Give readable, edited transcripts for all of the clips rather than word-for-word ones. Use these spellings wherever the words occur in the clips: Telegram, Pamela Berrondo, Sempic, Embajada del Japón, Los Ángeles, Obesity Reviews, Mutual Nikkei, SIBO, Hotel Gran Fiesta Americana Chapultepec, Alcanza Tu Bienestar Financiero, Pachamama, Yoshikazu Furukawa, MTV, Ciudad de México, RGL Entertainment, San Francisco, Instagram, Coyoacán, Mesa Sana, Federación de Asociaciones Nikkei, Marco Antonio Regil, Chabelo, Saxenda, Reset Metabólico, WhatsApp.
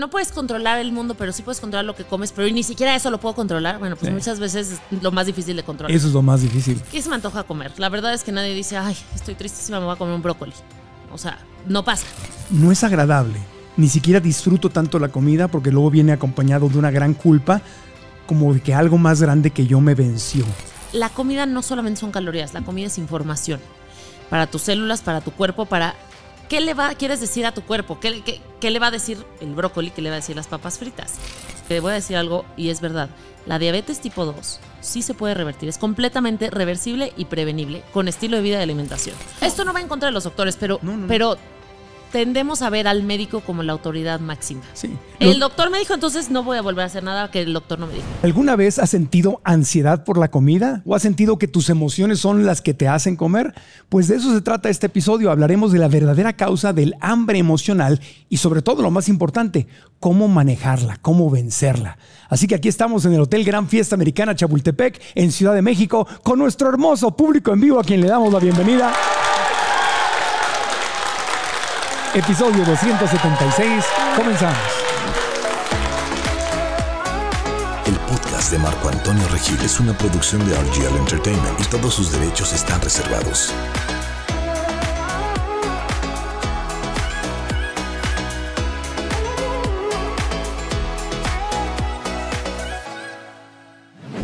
No puedes controlar el mundo, pero sí puedes controlar lo que comes, pero ni siquiera eso lo puedo controlar. Bueno, pues sí, muchas veces es lo más difícil de controlar. Eso es lo más difícil. ¿Qué se me antoja comer? La verdad es que nadie dice, ay, estoy tristísima, me voy a comer un brócoli. O sea, no pasa. No es agradable. Ni siquiera disfruto tanto la comida porque luego viene acompañado de una gran culpa, como de que algo más grande que yo me venció. La comida no solamente son calorías, la comida es información. Para tus células, para tu cuerpo, para... ¿Qué le quieres decir a tu cuerpo? ¿Qué le va a decir el brócoli? ¿Qué le va a decir las papas fritas? Te voy a decir algo y es verdad. La diabetes tipo 2 sí se puede revertir. Es completamente reversible y prevenible con estilo de vida y alimentación. Esto no va en contra de los doctores, pero, pero tendemos a ver al médico como la autoridad máxima. Sí. El doctor me dijo, entonces no voy a volver a hacer nada que el doctor no me dijo. ¿Alguna vez has sentido ansiedad por la comida? ¿O has sentido que tus emociones son las que te hacen comer? Pues de eso se trata este episodio. Hablaremos de la verdadera causa del hambre emocional y sobre todo, lo más importante, cómo manejarla, cómo vencerla. Así que aquí estamos en el Hotel Gran Fiesta Americana Chapultepec, en Ciudad de México, con nuestro hermoso público en vivo a quien le damos la bienvenida. Episodio 276, comenzamos. El podcast de Marco Antonio Regil es una producción de RGL Entertainment y todos sus derechos están reservados.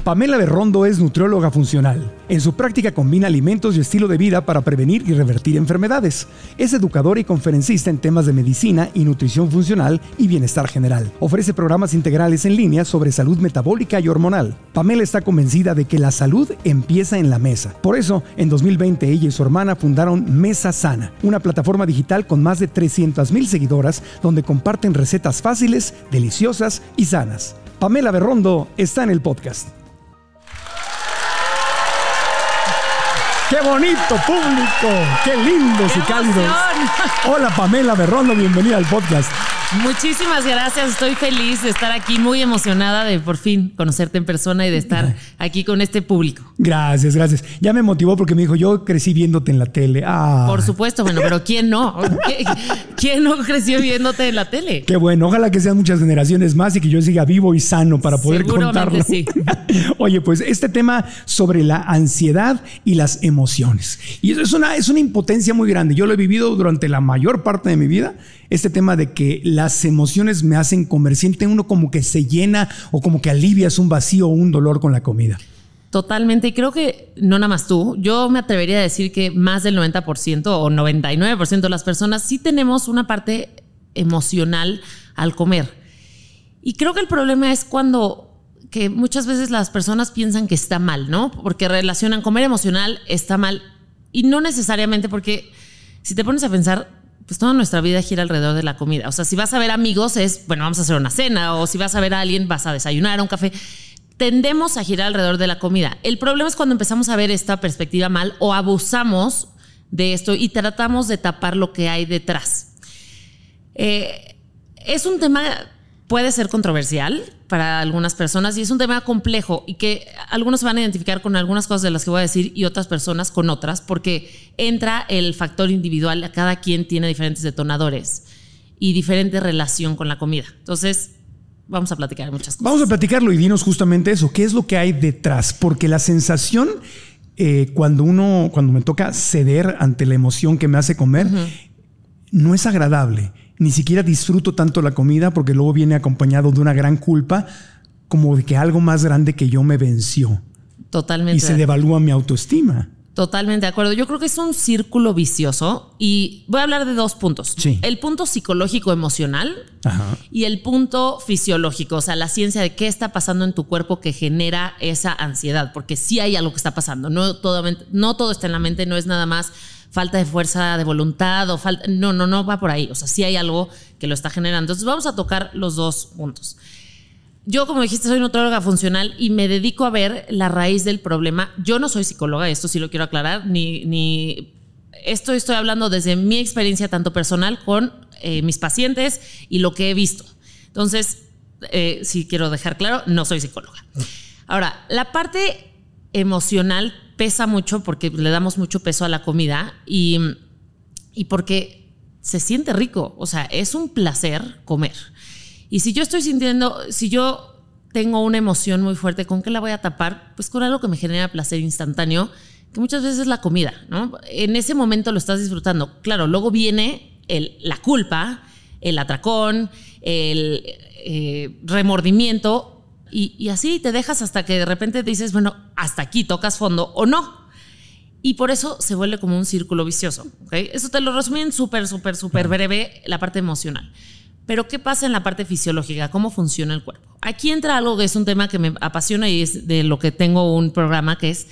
Pamela Berrondo es nutrióloga funcional. En su práctica combina alimentos y estilo de vida para prevenir y revertir enfermedades. Es educadora y conferencista en temas de medicina y nutrición funcional y bienestar general. Ofrece programas integrales en línea sobre salud metabólica y hormonal. Pamela está convencida de que la salud empieza en la mesa. Por eso, en 2020, ella y su hermana fundaron Mesa Sana, una plataforma digital con más de 300,000 seguidoras donde comparten recetas fáciles, deliciosas y sanas. Pamela Berrondo está en el podcast. ¡Qué bonito público! ¡Qué lindos y cálidos! Hola Pamela Berrondo, bienvenida al podcast. Muchísimas gracias, estoy feliz de estar aquí, muy emocionada de por fin conocerte en persona y de estar aquí con este público. Gracias, gracias. Ya me motivó porque me dijo, yo crecí viéndote en la tele. Ah. Por supuesto, bueno, pero ¿quién no? ¿Quién no creció viéndote en la tele? Qué bueno, ojalá que sean muchas generaciones más y que yo siga vivo y sano para poder contarlo. Sí. Oye, pues este tema sobre la ansiedad y las emociones. Y eso es una impotencia muy grande. Yo lo he vivido durante la mayor parte de mi vida, este tema de que las emociones me hacen comer. Siente uno como que se llena o como que alivias un vacío o un dolor con la comida. Totalmente. Y creo que no nada más tú. Yo me atrevería a decir que más del 90% o 99% de las personas sí tenemos una parte emocional al comer. Y creo que el problema es cuando... que muchas veces las personas piensan que está mal, ¿no? Porque relacionan comer emocional está mal. Y no necesariamente, porque si te pones a pensar, pues toda nuestra vida gira alrededor de la comida. O sea, si vas a ver amigos es, bueno, vamos a hacer una cena, o si vas a ver a alguien vas a desayunar, a un café. Tendemos a girar alrededor de la comida. El problema es cuando empezamos a ver esta perspectiva mal o abusamos de esto y tratamos de tapar lo que hay detrás. Es un tema... puede ser controversial para algunas personas y es un tema complejo y que algunos se van a identificar con algunas cosas de las que voy a decir y otras personas con otras, porque entra el factor individual. Cada quien tiene diferentes detonadores y diferente relación con la comida. Entonces... vamos a platicar muchas cosas. Vamos a platicarlo y dinos justamente eso. ¿Qué es lo que hay detrás? Porque la sensación... Cuando me toca ceder ante la emoción que me hace comer, no es agradable. Ni siquiera disfruto tanto la comida porque luego viene acompañado de una gran culpa, como de que algo más grande que yo me venció. Totalmente. Y se devalúa mi autoestima. Totalmente de acuerdo. Yo creo que es un círculo vicioso y voy a hablar de dos puntos. Sí. El punto psicológico-emocional y el punto fisiológico, o sea, la ciencia de qué está pasando en tu cuerpo que genera esa ansiedad, porque sí hay algo que está pasando. No todo está en la mente, no es nada más... falta de fuerza de voluntad o falta... No va por ahí. O sea, sí hay algo que lo está generando. Entonces vamos a tocar los dos puntos. Yo, como dijiste, soy nutrióloga funcional y me dedico a ver la raíz del problema. Yo no soy psicóloga, esto sí lo quiero aclarar, ni esto estoy hablando desde mi experiencia tanto personal con mis pacientes y lo que he visto. Entonces, sí quiero dejar claro, no soy psicóloga. Ahora, la parte emocional pesa mucho porque le damos mucho peso a la comida y porque se siente rico. O sea, es un placer comer. Y si yo estoy sintiendo, si yo tengo una emoción muy fuerte, ¿con qué la voy a tapar? Pues con algo que me genera placer instantáneo, que muchas veces es la comida, ¿no? En ese momento lo estás disfrutando. Claro, luego viene la culpa, el atracón, el remordimiento, y así te dejas hasta que de repente te dices, bueno, hasta aquí, tocas fondo o no. Y por eso se vuelve como un círculo vicioso, ¿ok? Eso te lo resumí en súper breve, la parte emocional. Pero ¿qué pasa en la parte fisiológica? ¿Cómo funciona el cuerpo? Aquí entra algo que es un tema que me apasiona y es de lo que tengo un programa, que es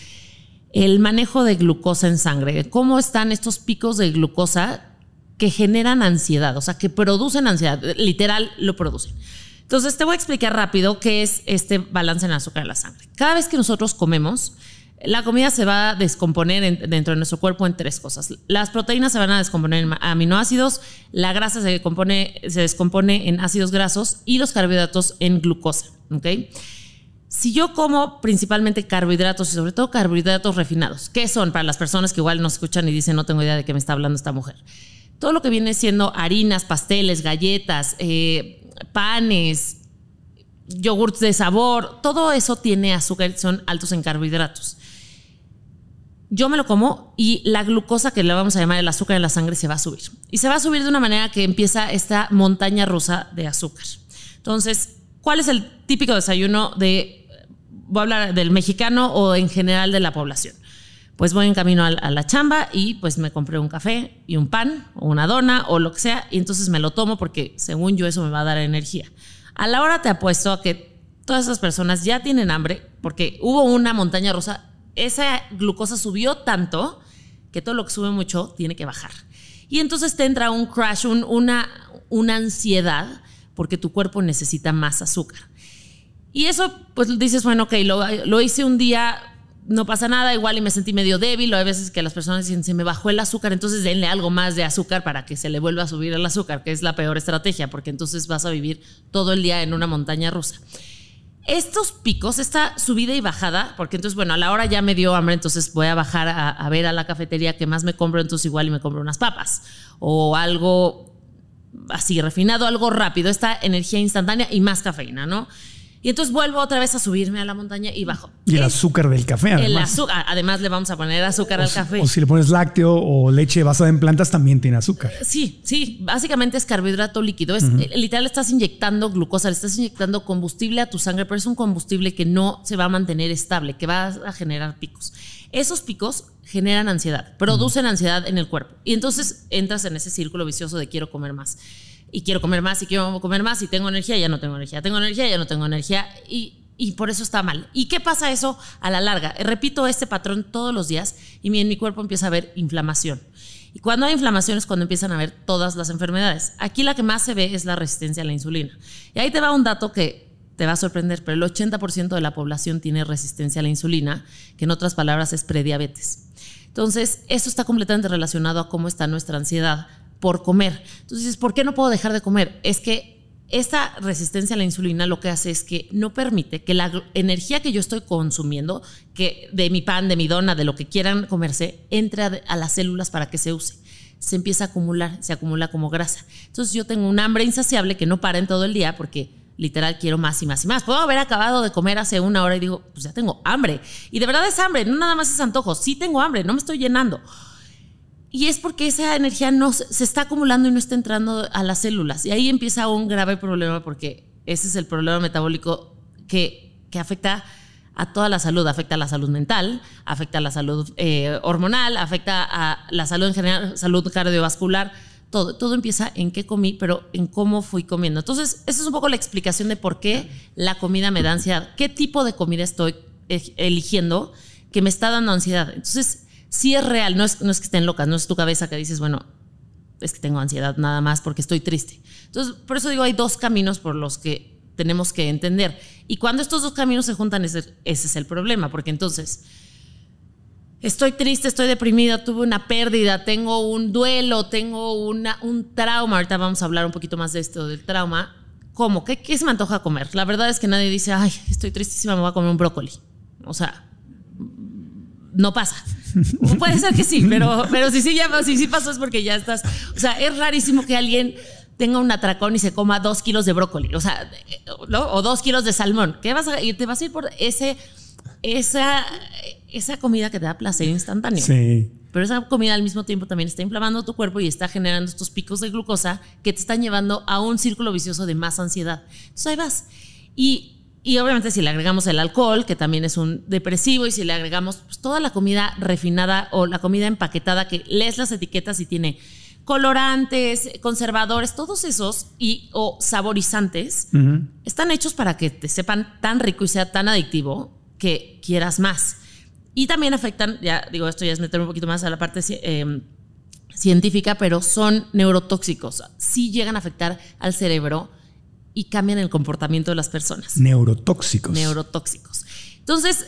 el manejo de glucosa en sangre. ¿Cómo están estos picos de glucosa que generan ansiedad? O sea, que producen ansiedad, literal lo producen. Entonces te voy a explicar rápido qué es este balance en el azúcar de la sangre. Cada vez que nosotros comemos, la comida se va a descomponer dentro de nuestro cuerpo en tres cosas. Las proteínas se van a descomponer en aminoácidos, la grasa se descompone en ácidos grasos y los carbohidratos en glucosa, ¿ok? Si yo como principalmente carbohidratos y sobre todo carbohidratos refinados, ¿qué son? Para las personas que igual nos escuchan y dicen, no tengo idea de qué me está hablando esta mujer. Todo lo que viene siendo harinas, pasteles, galletas, panes, yogurts de sabor, todo eso tiene azúcar, son altos en carbohidratos. Yo me lo como y la glucosa, que le vamos a llamar el azúcar en la sangre, se va a subir. Y se va a subir de una manera que empieza esta montaña rusa de azúcar. Entonces, ¿cuál es el típico desayuno voy a hablar del mexicano o en general de la población? Pues voy en camino a la chamba y pues me compré un café y un pan o una dona o lo que sea, y entonces me lo tomo porque según yo eso me va a dar energía. A la hora te apuesto a que todas esas personas ya tienen hambre porque hubo una montaña rusa, esa glucosa subió tanto que todo lo que sube mucho tiene que bajar. Y entonces te entra un crash, una ansiedad porque tu cuerpo necesita más azúcar. Y eso pues dices, bueno, ok, lo hice un día, no pasa nada, igual y me sentí medio débil, o hay veces que las personas dicen, se me bajó el azúcar, entonces denle algo más de azúcar para que se le vuelva a subir el azúcar, que es la peor estrategia, porque entonces vas a vivir todo el día en una montaña rusa. Estos picos, esta subida y bajada, porque entonces, bueno, a la hora ya me dio hambre, entonces voy a bajar a ver a la cafetería que más me compro, entonces igual y me compro unas papas, o algo así refinado, algo rápido, esta energía instantánea y más cafeína, ¿no? Y entonces vuelvo otra vez a subirme a la montaña y bajo. Y el azúcar del café, además. Además le vamos a poner azúcar al café. O si le pones lácteo o leche basada en plantas, también tiene azúcar. Sí. Básicamente es carbohidrato líquido. Literal, estás inyectando glucosa, le estás inyectando combustible a tu sangre, pero es un combustible que no se va a mantener estable, que va a generar picos. Esos picos generan ansiedad, producen ansiedad en el cuerpo. Y entonces entras en ese círculo vicioso de quiero comer más. Y quiero comer más, y quiero comer más, y tengo energía, ya no tengo energía, tengo energía, ya no tengo energía, y por eso está mal. ¿Y qué pasa eso a la larga? Repito este patrón todos los días y en mi cuerpo empieza a haber inflamación. Y cuando hay inflamación es cuando empiezan a haber todas las enfermedades. Aquí la que más se ve es la resistencia a la insulina. Y ahí te va un dato que te va a sorprender, pero el 80% de la población tiene resistencia a la insulina, que en otras palabras es prediabetes. Entonces, eso está completamente relacionado a cómo está nuestra ansiedad por comer. Entonces, ¿por qué no puedo dejar de comer? Es que esta resistencia a la insulina lo que hace es que no permite que la energía que yo estoy consumiendo, que de mi pan, de mi dona, de lo que quieran comerse, entre a las células para que se use. Se empieza a acumular, se acumula como grasa. Entonces yo tengo un hambre insaciable que no para en todo el día porque literal quiero más y más y más. Puedo haber acabado de comer hace una hora y digo, pues ya tengo hambre. Y de verdad es hambre, no nada más es antojo. Sí tengo hambre, no me estoy llenando. Y es porque esa energía no se está acumulando y no está entrando a las células. Y ahí empieza un grave problema porque ese es el problema metabólico que afecta a toda la salud. Afecta a la salud mental, afecta a la salud hormonal, afecta a la salud en general, salud cardiovascular. Todo empieza en qué comí, pero en cómo fui comiendo. Entonces, esa es un poco la explicación de por qué la comida me da ansiedad. ¿Qué tipo de comida estoy eligiendo que me está dando ansiedad? Entonces, sí es real, no es que estén locas, no es tu cabeza que dices, bueno, es que tengo ansiedad nada más porque estoy triste. Entonces, por eso digo, hay dos caminos por los que tenemos que entender. Y cuando estos dos caminos se juntan, ese es el problema, porque entonces estoy triste, estoy deprimida, tuve una pérdida, tengo un duelo, tengo un trauma. Ahorita vamos a hablar un poquito más de esto, del trauma. ¿Cómo? ¿Qué se me antoja comer? La verdad es que nadie dice, ay, estoy tristísima, me voy a comer un brócoli. O sea, no pasa. Puede ser que sí, pero si sí pasó es porque ya estás. O sea, es rarísimo que alguien tenga un atracón y se coma 2 kilos de brócoli, o sea, ¿no? O 2 kilos de salmón. ¿Qué vas a, te vas a ir por esa comida que te da placer instantáneo? Sí. Pero esa comida al mismo tiempo también está inflamando tu cuerpo y está generando estos picos de glucosa que te están llevando a un círculo vicioso de más ansiedad. Entonces ahí vas. Y obviamente si le agregamos el alcohol, que también es un depresivo, y si le agregamos pues, toda la comida refinada o la comida empaquetada que lees las etiquetas y tiene colorantes, conservadores, todos esos o saborizantes, uh-huh, están hechos para que te sepan tan rico y sea tan adictivo que quieras más. Y también afectan, ya digo, esto ya es meter un poquito más a la parte científica, pero son neurotóxicos. Sí llegan a afectar al cerebro y cambian el comportamiento de las personas. Neurotóxicos. Neurotóxicos. Entonces,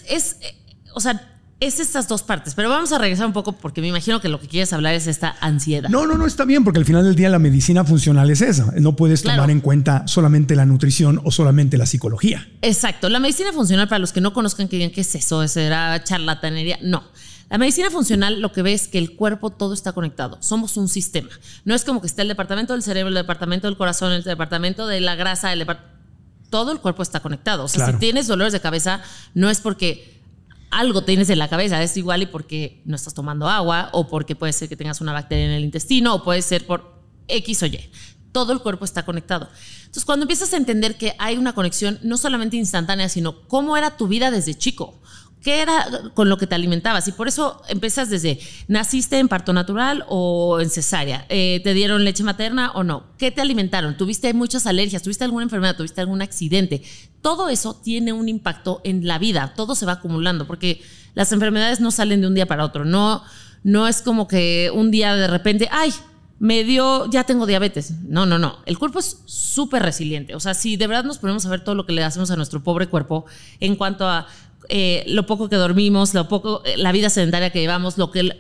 o sea, es estas dos partes, pero vamos a regresar un poco porque me imagino que lo que quieres hablar es esta ansiedad. No, está bien, porque al final del día la medicina funcional es esa. No puedes tomar en cuenta solamente la nutrición o solamente la psicología. Exacto. La medicina funcional, para los que no conozcan, que digan, ¿qué es eso? ¿Eso era charlatanería? No. La medicina funcional lo que ve es que el cuerpo todo está conectado. Somos un sistema. No es como que está el departamento del cerebro, el departamento del corazón, el departamento de la grasa, todo el cuerpo está conectado. O sea, si tienes dolores de cabeza, no es porque algo tienes en la cabeza, es igual y porque no estás tomando agua, o porque puede ser que tengas una bacteria en el intestino, o puede ser por X o Y. Todo el cuerpo está conectado. Entonces, cuando empiezas a entender que hay una conexión no solamente instantánea, sino cómo era tu vida desde chico, qué era con lo que te alimentabas, y por eso empiezas desde, ¿naciste en parto natural o en cesárea? ¿Te dieron leche materna o no? ¿Qué te alimentaron? ¿Tuviste muchas alergias? ¿Tuviste alguna enfermedad? ¿Tuviste algún accidente? Todo eso tiene un impacto en la vida, todo se va acumulando, porque las enfermedades no salen de un día para otro, no es como que un día de repente, ¡ay! Me dio, ya tengo diabetes. No. El cuerpo es súper resiliente. O sea, si de verdad nos ponemos a ver todo lo que le hacemos a nuestro pobre cuerpo en cuanto a lo poco que dormimos, la vida sedentaria que llevamos,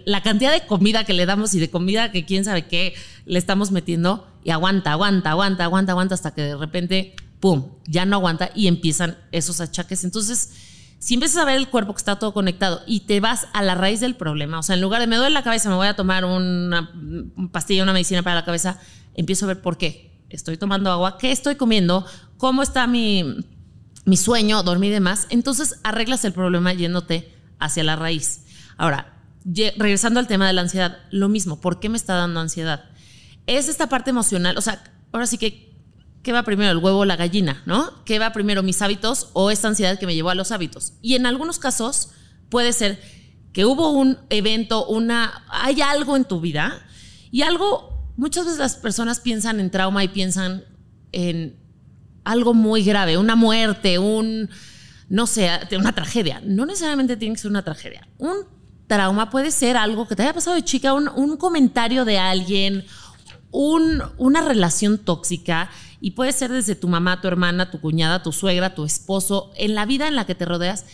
la cantidad de comida que le damos y de comida que quién sabe qué le estamos metiendo, y aguanta hasta que de repente, ¡pum!, ya no aguanta y empiezan esos achaques. Entonces, si empiezas a ver el cuerpo que está todo conectado y te vas a la raíz del problema, o sea, en lugar de me duele la cabeza, me voy a tomar una pastilla, una medicina para la cabeza, empiezo a ver por qué. Estoy tomando agua, qué estoy comiendo, cómo está mi sueño, dormir y demás. Entonces arreglas el problema yéndote hacia la raíz. Ahora, regresando al tema de la ansiedad, lo mismo, ¿por qué me está dando ansiedad? Es esta parte emocional, o sea, ahora sí que, ¿qué va primero, el huevo o la gallina? ¿No? ¿Qué va primero, mis hábitos o esta ansiedad que me llevó a los hábitos? Y en algunos casos puede ser que hubo un evento, hay algo en tu vida, y algo, muchas veces las personas piensan en trauma y piensan en algo muy grave, una muerte, no sé, una tragedia. No necesariamente tiene que ser una tragedia. Un trauma puede ser algo que te haya pasado de chica, un comentario de alguien, una relación tóxica, y puede ser desde tu mamá, tu hermana, tu cuñada, tu suegra, tu esposo, en la vida en la que te rodeas,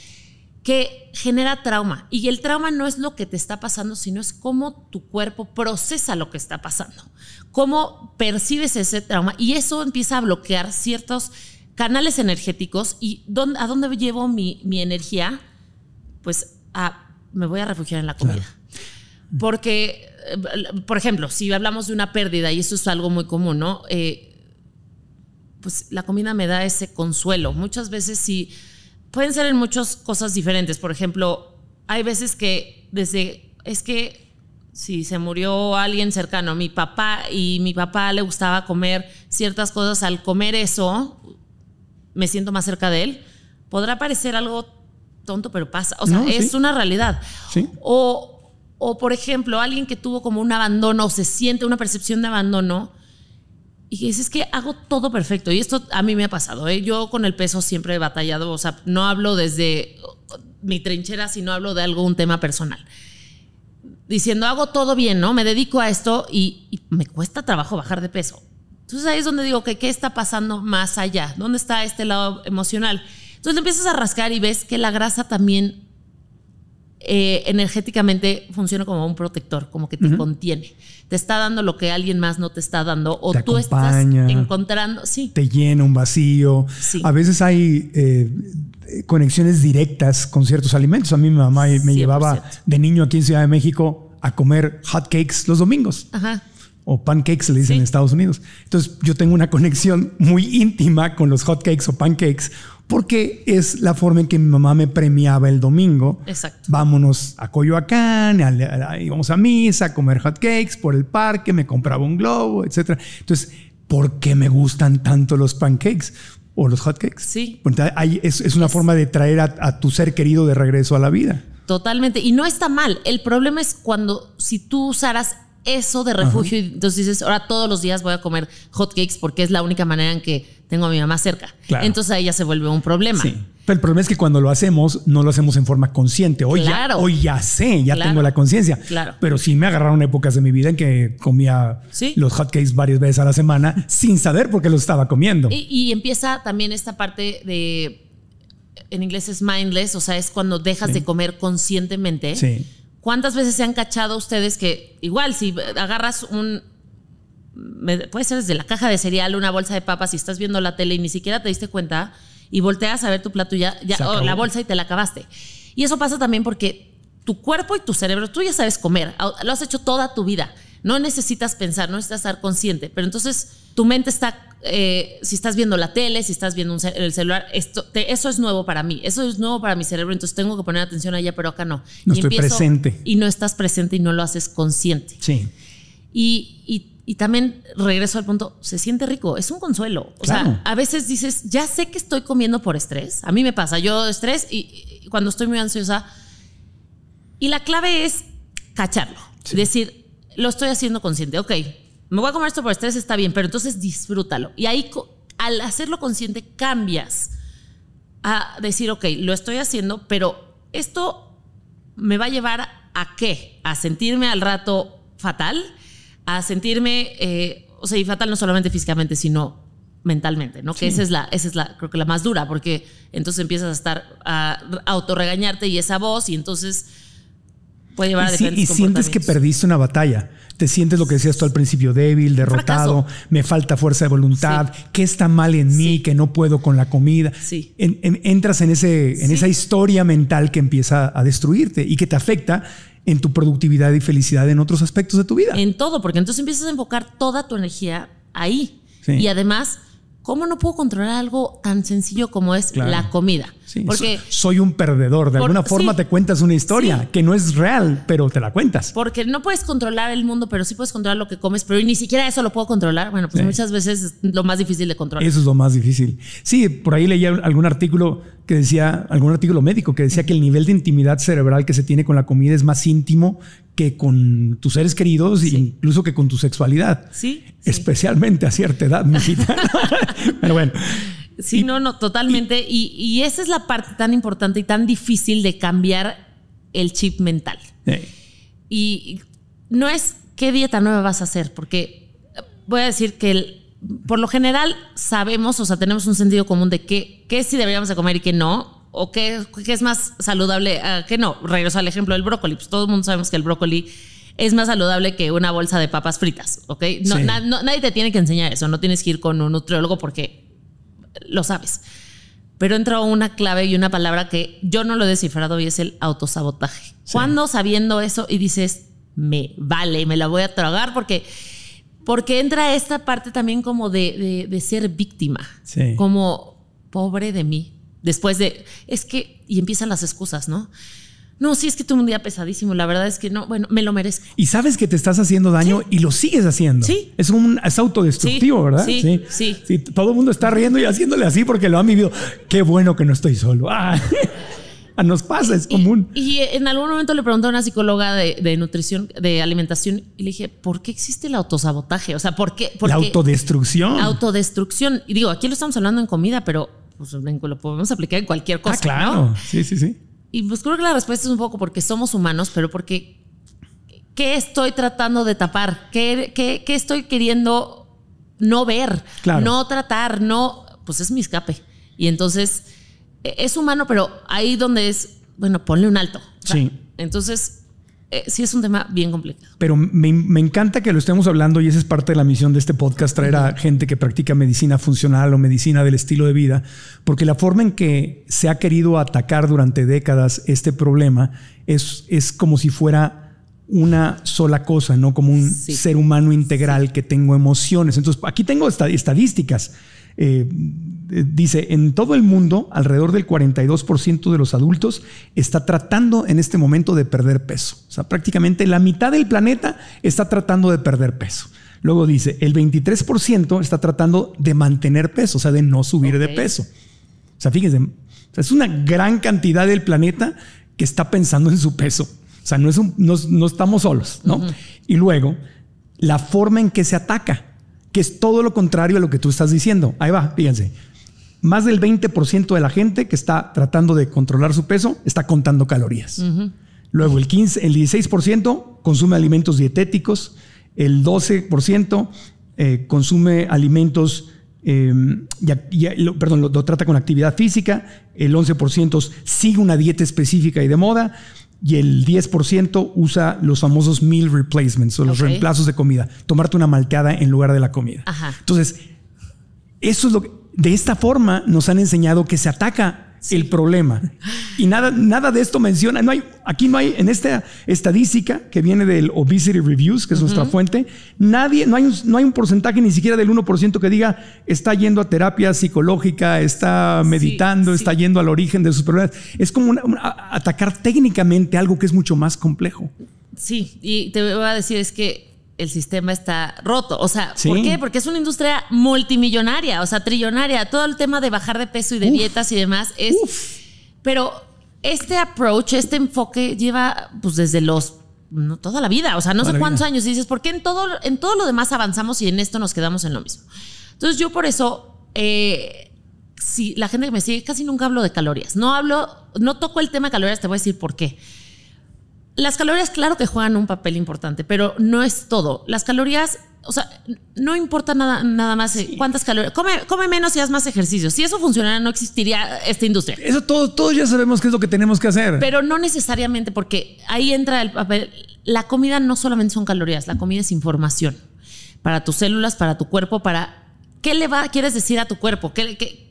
que genera trauma. Y el trauma no es lo que te está pasando, sino es cómo tu cuerpo procesa lo que está pasando, cómo percibes ese trauma, y eso empieza a bloquear ciertos canales energéticos. ¿Y a dónde llevo mi energía? Pues me voy a refugiar en la comida. Claro. Porque, por ejemplo, si hablamos de una pérdida, y eso es algo muy común, ¿no? Pues la comida me da ese consuelo. Muchas veces sí, pueden ser en muchas cosas diferentes. Por ejemplo, hay veces que es que si se murió alguien cercano, mi papá le gustaba comer ciertas cosas, al comer eso me siento más cerca de él. Podrá parecer algo tonto, pero pasa. O sea, no, es una realidad. ¿Sí? O, por ejemplo, alguien que tuvo como un abandono, o se siente una percepción de abandono, y dices, es que hago todo perfecto. Y esto a mí me ha pasado, ¿eh? Yo con el peso siempre he batallado. O sea, no hablo desde mi trinchera, sino hablo de algún tema personal. Diciendo, hago todo bien, ¿no? Me dedico a esto y me cuesta trabajo bajar de peso. Entonces ahí es donde digo, ¿qué está pasando más allá? ¿Dónde está este lado emocional? Entonces empiezas a rascar y ves que la grasa también energéticamente funciona como un protector, como que te contiene, te está dando lo que alguien más no te está dando, o tú acompaña, estás encontrando, sí, te llena un vacío. Sí. A veces hay conexiones directas con ciertos alimentos. A mí mi mamá me llevaba de niño aquí en Ciudad de México a comer hot cakes los domingos. Ajá. o pancakes, le dicen en Estados Unidos. Entonces yo tengo una conexión muy íntima con los hotcakes o pancakes porque es la forma en que mi mamá me premiaba el domingo. Exacto. Vámonos a Coyoacán, íbamos a misa, a comer hotcakes por el parque, me compraba un globo, etc. Entonces, ¿por qué me gustan tanto los pancakes o los hotcakes? Sí. Es una forma de traer a tu ser querido de regreso a la vida. Totalmente. Y no está mal. El problema es cuando, si tú usaras eso de refugio, y entonces dices, ahora todos los días voy a comer hotcakes porque es la única manera en que tengo a mi mamá cerca. Claro. Entonces ahí ya se vuelve un problema. Sí. Pero el problema es que cuando lo hacemos, no lo hacemos en forma consciente. Hoy ya tengo la conciencia. Claro. Pero sí me agarraron épocas de mi vida en que comía los hotcakes varias veces a la semana sin saber por qué los estaba comiendo. Y empieza también esta parte de, en inglés es mindless, o sea, es cuando dejas de comer conscientemente. Sí. ¿Cuántas veces se han cachado ustedes que igual si agarras puede ser desde la caja de cereal, una bolsa de papas, y estás viendo la tele y ni siquiera te diste cuenta y volteas a ver tu plato la bolsa y te la acabaste? Y eso pasa también porque tu cuerpo y tu cerebro, tú ya sabes comer, lo has hecho toda tu vida. No necesitas pensar, no necesitas estar consciente, pero entonces tu mente está, si estás viendo la tele, si estás viendo el celular, eso es nuevo para mí, eso es nuevo para mi cerebro, entonces tengo que poner atención allá, pero acá no. No estoy presente. Y no estás presente y no lo haces consciente. Sí. Y también regreso al punto, se siente rico, es un consuelo. O sea, a veces dices, ya sé que estoy comiendo por estrés. A mí me pasa, yo estrés y cuando estoy muy ansiosa. Y la clave es cacharlo, decir, lo estoy haciendo consciente, ok, me voy a comer esto por estrés, está bien, pero entonces disfrútalo. Y ahí, al hacerlo consciente, cambias a decir, ok, lo estoy haciendo, pero esto me va a llevar ¿a qué? A sentirme al rato fatal, a sentirme, o sea, y fatal no solamente físicamente, sino mentalmente, ¿no? Que esa es la, creo que la más dura, porque entonces empiezas a estar, a autorregañarte y esa voz, y entonces puede llevar a diferentes comportamientos. Y sientes que perdiste una batalla. Te sientes, lo que decías tú al principio, débil, derrotado, fracaso. Me falta fuerza de voluntad, que está mal en mí, que no puedo con la comida. Sí. Entras en esa historia mental que empieza a destruirte y que te afecta en tu productividad y felicidad en otros aspectos de tu vida. En todo, porque entonces empiezas a enfocar toda tu energía ahí. Sí. Y además, ¿cómo no puedo controlar algo tan sencillo como es la comida? Sí, porque soy un perdedor. De alguna forma te cuentas una historia que no es real, pero te la cuentas. Porque no puedes controlar el mundo, pero sí puedes controlar lo que comes, pero ni siquiera eso lo puedo controlar. Bueno, pues muchas veces es lo más difícil de controlar. Eso es lo más difícil. Sí, por ahí leía algún artículo médico que decía que el nivel de intimidad cerebral que se tiene con la comida es más íntimo que con tus seres queridos, incluso que con tu sexualidad. Sí. Especialmente a cierta edad, mijita. Pero bueno. Sí, no, totalmente. Y esa es la parte tan importante y tan difícil de cambiar el chip mental. Y no es qué dieta nueva vas a hacer, porque voy a decir que por lo general sabemos, o sea, tenemos un sentido común de qué sí deberíamos de comer y qué no. O qué es más saludable que no. Regreso al ejemplo del brócoli. Pues todo el mundo sabemos que el brócoli es más saludable que una bolsa de papas fritas, ¿ok? No, nadie te tiene que enseñar eso. No tienes que ir con un nutriólogo porque lo sabes. Pero entró una clave y una palabra que yo no lo he descifrado y es el autosabotaje. Cuando sabiendo eso y dices, me vale, me la voy a tragar porque entra esta parte también como de ser víctima. Sí. Como pobre de mí. Después de, y empiezan las excusas, ¿no? No, sí, es que tuve un día pesadísimo. La verdad es que no, bueno, me lo merezco. Y sabes que te estás haciendo daño y lo sigues haciendo. Sí. Es autodestructivo, ¿verdad? Sí. Todo el mundo está riendo y haciéndole así porque lo han vivido. Qué bueno que no estoy solo. Nos pasa, es común. Y en algún momento le pregunté a una psicóloga de nutrición, de alimentación, y le dije, ¿por qué existe el autosabotaje? O sea, ¿por qué? Porque la autodestrucción. Autodestrucción. Y digo, aquí lo estamos hablando en comida, pero pues lo podemos aplicar en cualquier cosa. Claro, ¿no? Sí. Y pues creo que la respuesta es un poco porque somos humanos, pero porque ¿qué estoy tratando de tapar? ¿Qué estoy queriendo no ver? Claro. No tratar, pues es mi escape. Y entonces es humano, pero ahí donde es, bueno, ponle un alto. Sí. Entonces sí es un tema bien complicado. Pero me encanta que lo estemos hablando y esa es parte de la misión de este podcast, traer a gente que practica medicina funcional o medicina del estilo de vida, porque la forma en que se ha querido atacar durante décadas este problema es como si fuera una sola cosa, no como un ser humano integral que tengo emociones. Entonces, aquí tengo estadísticas. Dice, en todo el mundo, alrededor del 42% de los adultos está tratando en este momento de perder peso. O sea, prácticamente la mitad del planeta está tratando de perder peso. Luego dice, el 23% está tratando de mantener peso, o sea, de no subir de peso. O sea, fíjense, es una gran cantidad del planeta que está pensando en su peso. O sea, no estamos solos, ¿no? Uh-huh. Y luego, la forma en que se ataca, que es todo lo contrario a lo que tú estás diciendo. Ahí va, fíjense. Más del 20% de la gente que está tratando de controlar su peso está contando calorías. Uh-huh. Luego el 16% consume alimentos dietéticos, el 12% consume alimentos, lo trata con actividad física, el 11% sigue una dieta específica y de moda, y el 10% usa los famosos meal replacements o los reemplazos de comida. Tomarte una malteada en lugar de la comida. Ajá. Entonces, eso es lo que, de esta forma nos han enseñado que se ataca el problema. Y nada de esto menciona. Aquí no hay, en esta estadística que viene del Obesity Reviews, que es nuestra fuente, no hay un porcentaje ni siquiera del 1% que diga está yendo a terapia psicológica, está meditando, está yendo al origen de sus problemas. Es como atacar técnicamente algo que es mucho más complejo. Sí, y te voy a decir, es que el sistema está roto. O sea, ¿por qué? Porque es una industria multimillonaria, o sea, trillonaria. Todo el tema de bajar de peso y de dietas y demás es... Pero este approach, este enfoque lleva pues desde toda la vida. O sea, no sé cuántos años. Y dices, ¿por qué en todo lo demás avanzamos y en esto nos quedamos en lo mismo? Entonces yo por eso, si la gente que me sigue, casi nunca hablo de calorías. No toco el tema de calorías, te voy a decir por qué. Las calorías, claro que juegan un papel importante, pero no es todo. Las calorías, o sea, no importa nada más cuántas calorías. Come menos y haz más ejercicio. Si eso funcionara, no existiría esta industria. Eso todos ya sabemos qué es lo que tenemos que hacer. Pero no necesariamente, porque ahí entra el papel. La comida no solamente son calorías, la comida es información para tus células, para tu cuerpo, para... ¿Qué le quieres decir a tu cuerpo? ¿Qué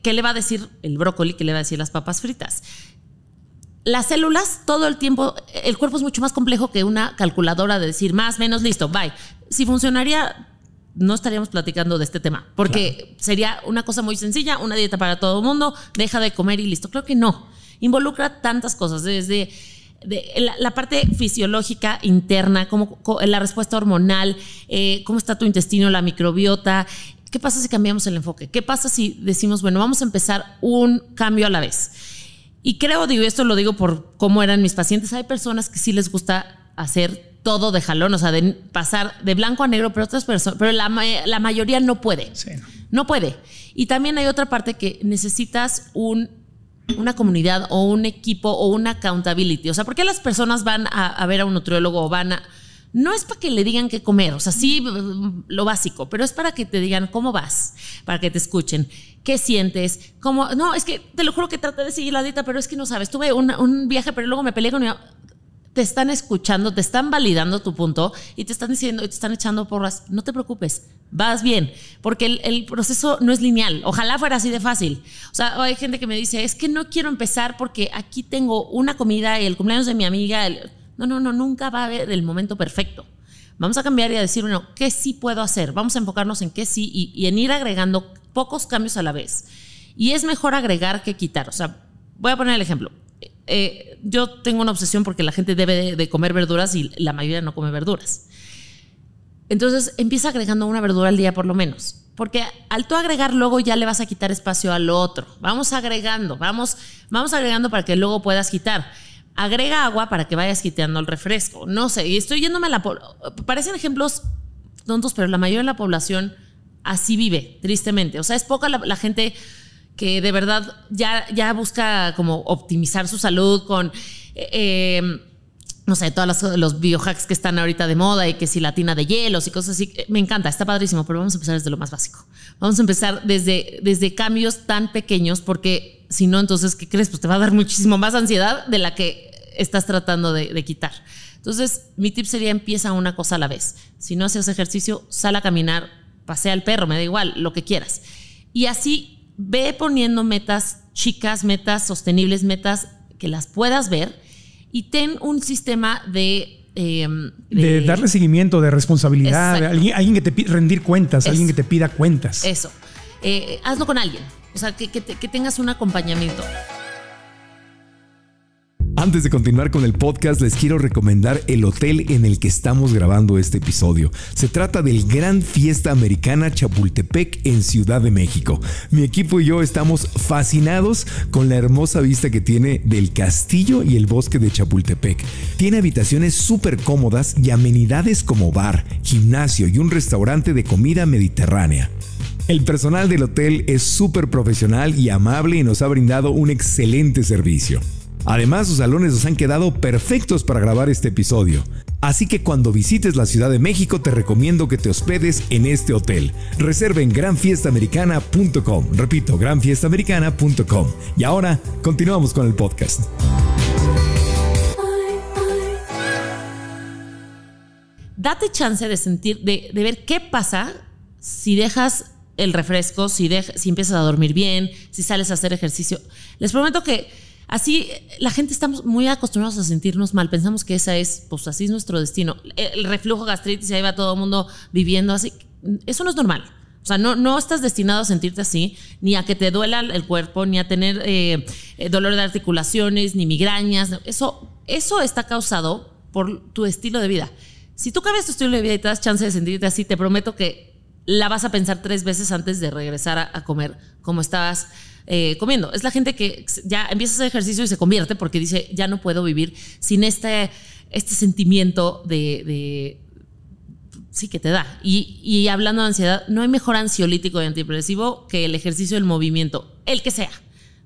le va a decir el brócoli? ¿Qué le va a decir las papas fritas? Las células todo el tiempo, el cuerpo es mucho más complejo que una calculadora de decir más, menos, listo, bye. Si funcionaría, no estaríamos platicando de este tema, porque sería una cosa muy sencilla, una dieta para todo el mundo, deja de comer y listo. Creo que no. Involucra tantas cosas, desde la parte fisiológica interna, como la respuesta hormonal, cómo está tu intestino, la microbiota. ¿Qué pasa si cambiamos el enfoque? ¿Qué pasa si decimos, bueno, vamos a empezar un cambio a la vez? Y creo, esto lo digo por cómo eran mis pacientes. Hay personas que sí les gusta hacer todo de jalón, o sea, de pasar de blanco a negro, pero otras personas, pero la mayoría no puede. Sí. No puede. Y también hay otra parte que necesitas una comunidad o un equipo o una accountability. O sea, ¿por qué las personas van a ver a un nutriólogo o van a...? No es para que le digan qué comer, o sea, sí lo básico, pero es para que te digan cómo vas, para que te escuchen, qué sientes, cómo... No, es que te lo juro que traté de seguir la dieta, pero es que no sabes, tuve un viaje, pero luego me peleé con mi... Te están escuchando, te están validando tu punto y te están diciendo, y te están echando porras. No te preocupes, vas bien, porque el proceso no es lineal. Ojalá fuera así de fácil. O sea, hay gente que me dice, es que no quiero empezar porque aquí tengo una comida y el cumpleaños de mi amiga... No, nunca va a haber el momento perfecto. Vamos a cambiar y a decir, bueno, ¿qué sí puedo hacer? Vamos a enfocarnos en qué sí y en ir agregando pocos cambios a la vez. Y es mejor agregar que quitar. O sea, voy a poner el ejemplo. Yo tengo una obsesión porque la gente debe de comer verduras y la mayoría no come verduras. Entonces empieza agregando una verdura al día por lo menos. Porque al tú agregar luego ya le vas a quitar espacio al otro. Vamos agregando, vamos agregando para que luego puedas quitar. Agrega agua para que vayas quitando el refresco. No sé, y estoy yéndome a la... Parecen ejemplos tontos, pero la mayoría de la población así vive, tristemente. O sea, es poca la gente que de verdad ya busca como optimizar su salud con... no sé, todos los biohacks que están ahorita de moda y que si la tina de hielos y cosas así. Me encanta, está padrísimo, pero vamos a empezar desde lo más básico. Vamos a empezar desde cambios tan pequeños porque si no, entonces, ¿qué crees? Pues te va a dar muchísimo más ansiedad de la que estás tratando de quitar. Entonces, mi tip sería empieza una cosa a la vez. Si no haces ejercicio, sal a caminar, pasea al perro, me da igual, lo que quieras. Y así ve poniendo metas chicas, metas sostenibles, metas que las puedas ver. Y ten un sistema de de darle seguimiento, de responsabilidad, alguien que te pida rendir cuentas, eso, alguien que te pida cuentas. Eso. Hazlo con alguien. O sea, que tengas un acompañamiento. Antes de continuar con el podcast, les quiero recomendar el hotel en el que estamos grabando este episodio. Se trata del Gran Fiesta Americana Chapultepec en Ciudad de México. Mi equipo y yo estamos fascinados con la hermosa vista que tiene del castillo y el bosque de Chapultepec. Tiene habitaciones súper cómodas y amenidades como bar, gimnasio y un restaurante de comida mediterránea. El personal del hotel es súper profesional y amable y nos ha brindado un excelente servicio. Además, sus salones nos han quedado perfectos para grabar este episodio. Así que cuando visites la Ciudad de México, te recomiendo que te hospedes en este hotel. Reserva en granfiestaamericana.com. Repito, granfiestaamericana.com. Y ahora, continuamos con el podcast. Date chance de sentir, de ver qué pasa si dejas el refresco, si empiezas a dormir bien, si sales a hacer ejercicio. Les prometo que así la gente estamos muy acostumbrados a sentirnos mal. Pensamos que esa es, pues así es nuestro destino. El reflujo, gastritis, ahí va todo el mundo viviendo así. Eso no es normal. O sea, no estás destinado a sentirte así, ni a que te duela el cuerpo, ni a tener dolor de articulaciones, ni migrañas. Eso está causado por tu estilo de vida. Si tú cambias tu estilo de vida y te das chance de sentirte así, te prometo que la vas a pensar 3 veces antes de regresar a comer como estabas comiendo. Es la gente que ya empieza a hacer ejercicio y se convierte porque dice, ya no puedo vivir sin este sentimiento sí, que te da. Y hablando de ansiedad, no hay mejor ansiolítico y antidepresivo que el ejercicio, el movimiento, el que sea.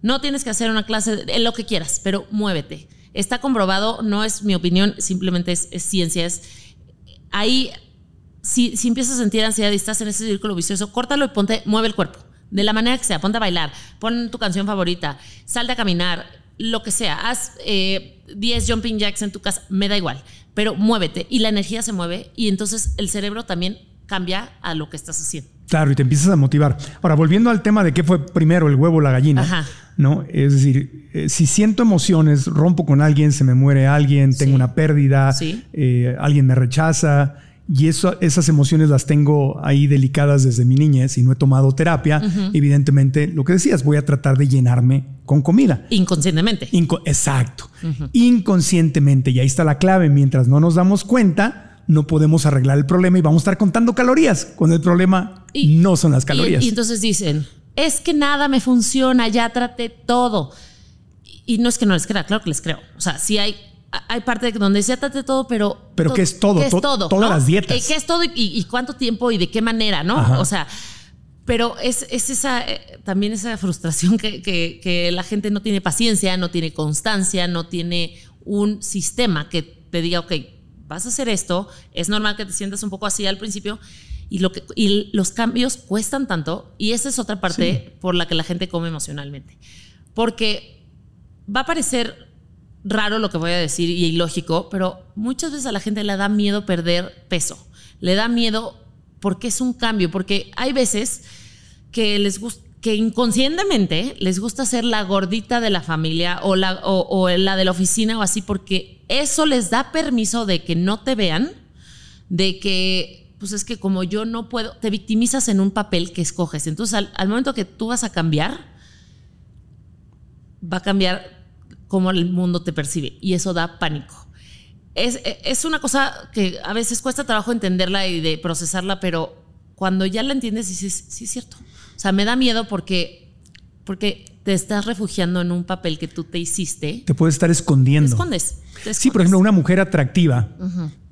No tienes que hacer una clase en lo que quieras, pero muévete. Está comprobado, no es mi opinión, simplemente es ciencia. Ahí, si empiezas a sentir ansiedad y estás en ese círculo vicioso, córtalo y ponte, mueve el cuerpo. De la manera que sea, ponte a bailar, pon tu canción favorita, salte a caminar, lo que sea. Haz 10 jumping jacks en tu casa, me da igual, pero muévete y la energía se mueve y entonces el cerebro también cambia a lo que estás haciendo. Claro, y te empiezas a motivar. Ahora, volviendo al tema de qué fue primero, el huevo o la gallina. Ajá. ¿No? Es decir, si siento emociones, rompo con alguien, se me muere alguien, tengo una pérdida, alguien me rechaza. Y esas emociones las tengo ahí delicadas desde mi niñez y no he tomado terapia. Uh-huh. Evidentemente, lo que decías, voy a tratar de llenarme con comida. Inconscientemente. Exacto. Uh-huh. Inconscientemente. Y ahí está la clave. Mientras no nos damos cuenta, no podemos arreglar el problema y vamos a estar contando calorías cuando el problema no son las calorías. Y entonces dicen, es que nada me funciona, ya traté todo. Y no es que no les crea, claro que les creo. O sea, sí hay parte donde se trate todo, pero ¿qué es todo? ¿Qué es todo? Todas, ¿no?, las dietas. ¿Qué es todo y cuánto tiempo y de qué manera, no? Ajá. O sea, pero es esa también esa frustración que la gente no tiene paciencia, no tiene constancia, no tiene un sistema que te diga, ok, vas a hacer esto, es normal que te sientas un poco así al principio y los cambios cuestan tanto y esa es otra parte por la que la gente come emocionalmente. Porque va a parecer raro lo que voy a decir y ilógico, pero muchas veces a la gente le da miedo perder peso. Le da miedo porque es un cambio, porque hay veces que que inconscientemente les gusta ser la gordita de la familia o la de la oficina o así, porque eso les da permiso de que no te vean, de que, pues es que como yo no puedo, te victimizas en un papel que escoges. Entonces, al momento que tú vas a cambiar, va a cambiar cómo el mundo te percibe y eso da pánico. Es una cosa que a veces cuesta trabajo entenderla y de procesarla, pero cuando ya la entiendes dices, sí es cierto. O sea, me da miedo porque te estás refugiando en un papel que tú te hiciste. Te puedes estar escondiendo. Te escondes. Sí, por ejemplo, una mujer atractiva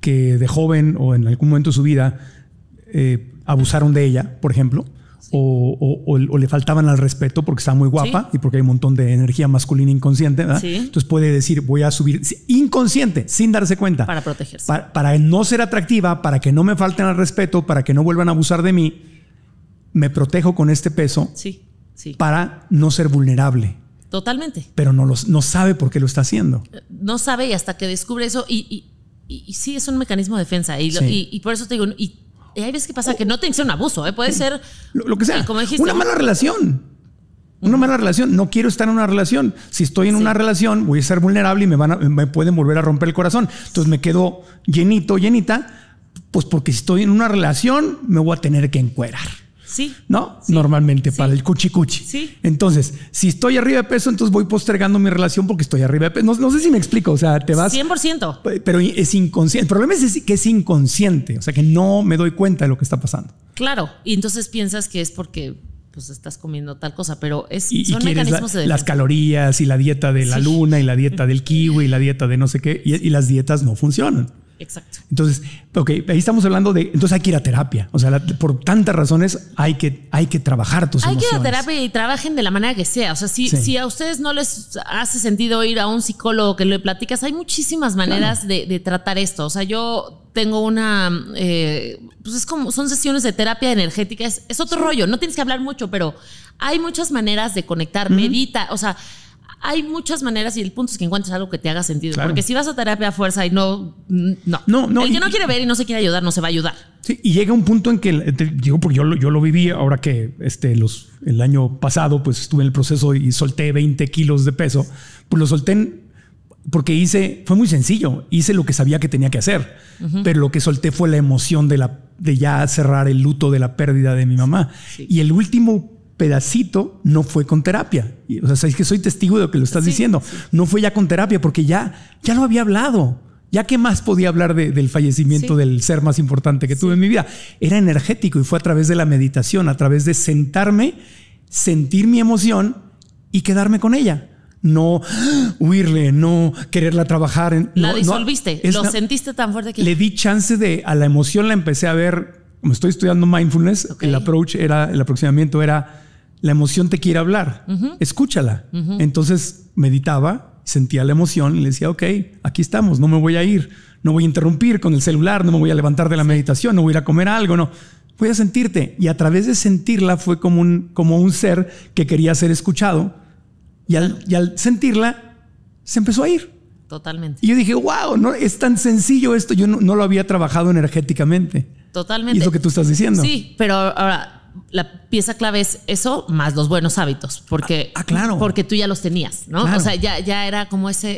que de joven o en algún momento de su vida abusaron de ella, por ejemplo. Sí. O le faltaban al respeto porque está muy guapa y porque hay un montón de energía masculina inconsciente, ¿verdad? Sí. Entonces puede decir, voy a subir inconsciente, sin darse cuenta. Para protegerse. Para no ser atractiva, para que no me falten al respeto, para que no vuelvan a abusar de mí. Me protejo con este peso para no ser vulnerable. Totalmente. Pero no sabe por qué lo está haciendo. No sabe y hasta que descubre eso. Y sí, es un mecanismo de defensa. Y por eso te digo... Y hay veces que pasa que no tiene que ser un abuso, puede ser lo que sea, como dijiste, una mala relación. Una mala relación. No quiero estar en una relación. Si estoy en una relación, voy a ser vulnerable y me pueden volver a romper el corazón. Entonces me quedo llenito, llenita, pues porque si estoy en una relación, me voy a tener que encuerar. Sí. ¿No? Sí. Normalmente para el cuchi-cuchi. Sí. Entonces, si estoy arriba de peso, entonces voy postergando mi relación porque estoy arriba de peso. No, no sé si me explico. O sea, te vas... 100%. Pero es inconsciente. El problema es que es inconsciente. O sea, que no me doy cuenta de lo que está pasando. Claro. Y entonces piensas que es porque... pues estás comiendo tal cosa, pero es, son mecanismos de defensa. Las calorías y la dieta de la luna y la dieta del kiwi y la dieta de no sé qué, y las dietas no funcionan. Exacto. Entonces, ok, ahí estamos hablando de, entonces hay que ir a terapia. O sea, por tantas razones hay que trabajar tus emociones. Hay que ir a terapia y trabajen de la manera que sea. O sea, si a ustedes no les hace sentido ir a un psicólogo que le platicas, hay muchísimas maneras de tratar esto. O sea, yo... tengo una, pues es como, son sesiones de terapia energética, es otro rollo, no tienes que hablar mucho, pero hay muchas maneras de conectar, medita, o sea, hay muchas maneras y el punto es que encuentres algo que te haga sentido, claro. Porque si vas a terapia a fuerza y no. El que no quiere ver y no se quiere ayudar, no se va a ayudar. Sí, y llega un punto en que, te digo, porque yo lo viví ahora que el año pasado, pues estuve en el proceso y solté 20 kilos de peso, pues lo solté porque fue muy sencillo, hice lo que sabía que tenía que hacer, pero lo que solté fue la emoción de ya cerrar el luto de la pérdida de mi mamá. Sí. Y el último pedacito no fue con terapia. O sea, es que soy testigo de lo que lo estás diciendo. Sí. No fue ya con terapia porque ya lo había hablado. Ya que más podía hablar del fallecimiento del ser más importante que tuve en mi vida. Era energético y fue a través de la meditación, a través de sentarme, sentir mi emoción y quedarme con ella. No huirle, no quererla trabajar. La disolviste, lo sentiste tan fuerte que... Le di chance a la emoción, la empecé a ver. Como estoy estudiando mindfulness, el aproximamiento era la emoción te quiere hablar, escúchala. Entonces meditaba, sentía la emoción y le decía, ok, aquí estamos, no me voy a ir, no voy a interrumpir con el celular, no me voy a levantar de la meditación, no voy a ir a comer algo, no. Voy a sentirte. Y a través de sentirla fue como un ser que quería ser escuchado. Y al sentirla, se empezó a ir. Totalmente. Y yo dije, wow, no, es tan sencillo esto. Yo no lo había trabajado energéticamente. Totalmente. Y es lo que tú estás diciendo. Sí, pero ahora la pieza clave es eso más los buenos hábitos. Porque, claro. Porque tú ya los tenías, ¿no? Claro. O sea, ya era como esa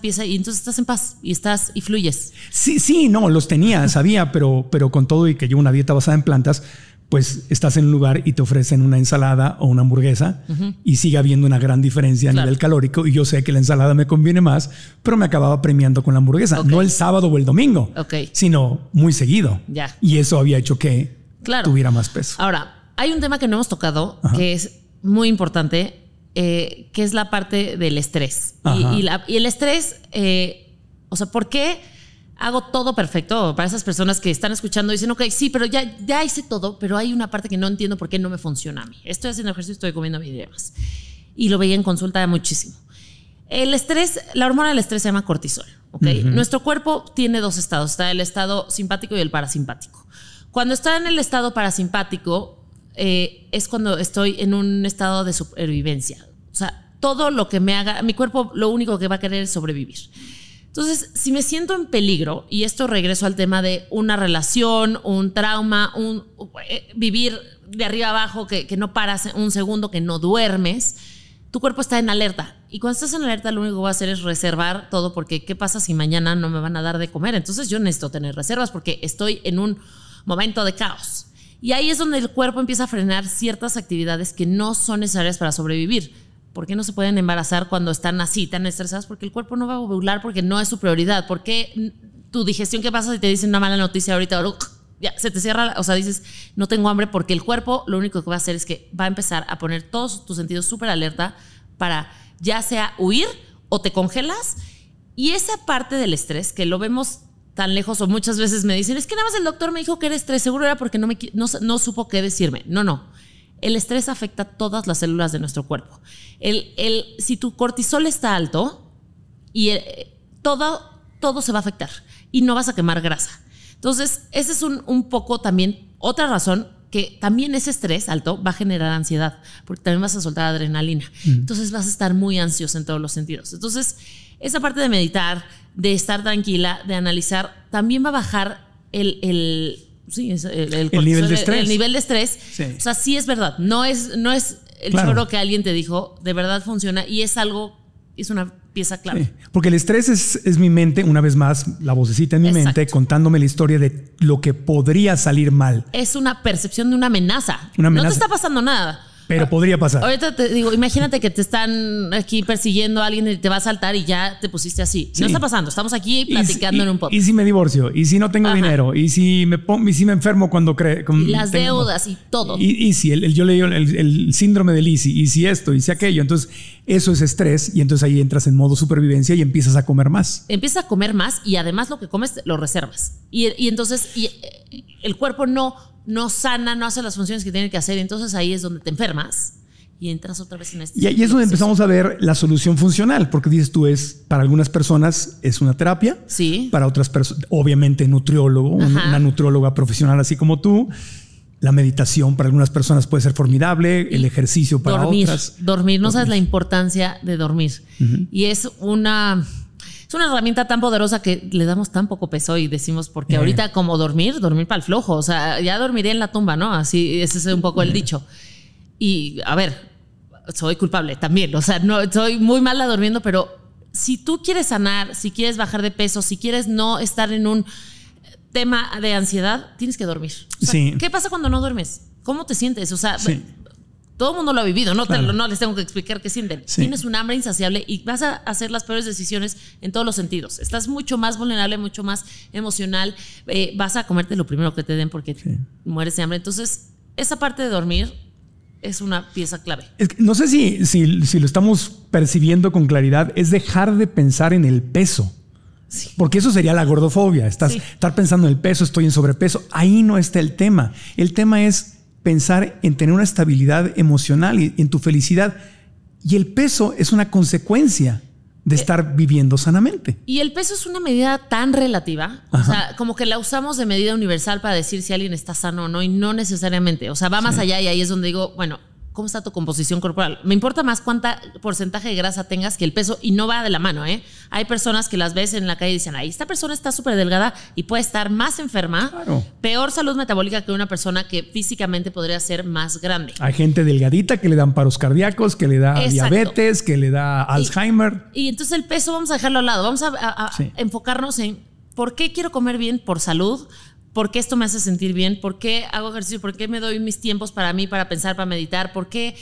pieza y entonces estás en paz y fluyes. Sí, no, los tenía, sabía, pero con todo y que llevo una dieta basada en plantas, pues estás en un lugar y te ofrecen una ensalada o una hamburguesa y sigue habiendo una gran diferencia a nivel calórico y yo sé que la ensalada me conviene más, pero me acababa premiando con la hamburguesa, no el sábado o el domingo, sino muy seguido. Ya. Y eso había hecho que tuviera más peso. Ahora, hay un tema que no hemos tocado que es muy importante, que es la parte del estrés. Y el estrés, o sea, ¿por qué...? Hago todo perfecto para esas personas que están escuchando y dicen, ok, sí, pero ya hice todo, pero hay una parte que no entiendo por qué no me funciona a mí. Estoy haciendo ejercicio, estoy comiendo mis hierbas. Y lo veía en consulta muchísimo. El estrés, la hormona del estrés se llama cortisol. ¿Okay? Nuestro cuerpo tiene dos estados, está el estado simpático y el parasimpático. Cuando está en el estado parasimpático es cuando estoy en un estado de supervivencia. O sea, todo lo que me haga, mi cuerpo lo único que va a querer es sobrevivir. Entonces, si me siento en peligro, y esto regreso al tema de una relación, un trauma, vivir de arriba abajo, que no paras un segundo, que no duermes, tu cuerpo está en alerta. Y cuando estás en alerta, lo único que voy a hacer es reservar todo, porque ¿qué pasa si mañana no me van a dar de comer? Entonces yo necesito tener reservas porque estoy en un momento de caos. Y ahí es donde el cuerpo empieza a frenar ciertas actividades que no son necesarias para sobrevivir. ¿Por qué no se pueden embarazar cuando están así, tan estresadas? Porque el cuerpo no va a ovular porque no es su prioridad. ¿Por qué tu digestión, qué pasa si te dicen una mala noticia ahorita? Ya, se te cierra, o sea, dices, no tengo hambre porque el cuerpo lo único que va a hacer es que va a empezar a poner todos tus sentidos súper alerta para ya sea huir o te congelas. Y esa parte del estrés que lo vemos tan lejos o muchas veces me dicen, es que nada más el doctor me dijo que era estrés, seguro era porque no supo qué decirme. No. El estrés afecta todas las células de nuestro cuerpo. Si tu cortisol está alto, todo se va a afectar y no vas a quemar grasa. Entonces, ese es un poco también otra razón que también ese estrés alto va a generar ansiedad, porque también vas a soltar adrenalina. Entonces, vas a estar muy ansioso en todos los sentidos. Entonces, esa parte de meditar, de estar tranquila, de analizar, también va a bajar el nivel de estrés. O sea, sí es verdad. No es el choro que alguien te dijo de verdad funciona y es algo, es una pieza clave. Sí, porque el estrés es mi mente, una vez más, la vocecita en mi mente contándome la historia de lo que podría salir mal. Es una percepción de una amenaza. No te está pasando nada, pero podría pasar. Ahorita te digo, imagínate que te están aquí persiguiendo a alguien y te va a saltar y ya te pusiste así. Sí. No está pasando, estamos aquí platicando en un podcast. ¿Y si me divorcio? ¿Y si no tengo dinero? ¿Y si me enfermo cuando creo? Las deudas y todo. Y si yo le digo el síndrome del easy, y si esto, y si aquello. Entonces, eso es estrés y entonces ahí entras en modo supervivencia y empiezas a comer más. Empiezas a comer más y además lo que comes lo reservas. Y entonces el cuerpo no sana, no hace las funciones que tiene que hacer. Entonces ahí es donde te enfermas y entras otra vez en este. Y ahí es donde empezamos a ver la solución funcional, porque dices tú, para algunas personas es una terapia. Sí. Para otras personas, obviamente nutriólogo, una nutrióloga profesional así como tú. La meditación para algunas personas puede ser formidable, el ejercicio para otras. Dormir, no sabes la importancia de dormir. Y es una herramienta tan poderosa que le damos tan poco peso y decimos, porque ahorita como dormir para el flojo, o sea, ya dormiré en la tumba, ¿no? Así, ese es un poco el dicho. Y a ver, soy culpable también, o sea, no, soy muy mala durmiendo, pero si tú quieres sanar, si quieres bajar de peso, si quieres no estar en un tema de ansiedad, tienes que dormir. O sea, ¿qué pasa cuando no duermes? ¿Cómo te sientes? O sea, todo el mundo lo ha vivido, no les tengo que explicar qué sienten. Tienes un hambre insaciable y vas a hacer las peores decisiones en todos los sentidos. Estás mucho más vulnerable, mucho más emocional. Vas a comerte lo primero que te den porque mueres de hambre. Entonces, esa parte de dormir es una pieza clave. Es que no sé si lo estamos percibiendo con claridad. Es dejar de pensar en el peso. Sí. Porque eso sería la gordofobia. Estar pensando en el peso, estoy en sobrepeso. Ahí no está el tema. El tema es pensar en tener una estabilidad emocional y en tu felicidad. Y el peso es una consecuencia de estar viviendo sanamente. Y el peso es una medida tan relativa. O sea, como que la usamos de medida universal para decir si alguien está sano o no, y no necesariamente. O sea, va más allá, y ahí es donde digo, bueno, ¿cómo está tu composición corporal? Me importa más cuánta porcentaje de grasa tengas que el peso, y no va de la mano, ¿eh? Hay personas que las ves en la calle y dicen, ay, esta persona está súper delgada y puede estar más enferma, peor salud metabólica que una persona que físicamente podría ser más grande. Hay gente delgadita que le dan paros cardíacos, que le da diabetes, que le da Alzheimer. Y entonces el peso vamos a dejarlo al lado, vamos a enfocarnos en por qué quiero comer bien por salud, ¿por qué esto me hace sentir bien? ¿Por qué hago ejercicio? ¿Por qué me doy mis tiempos para mí, para pensar, para meditar? ¿Por qué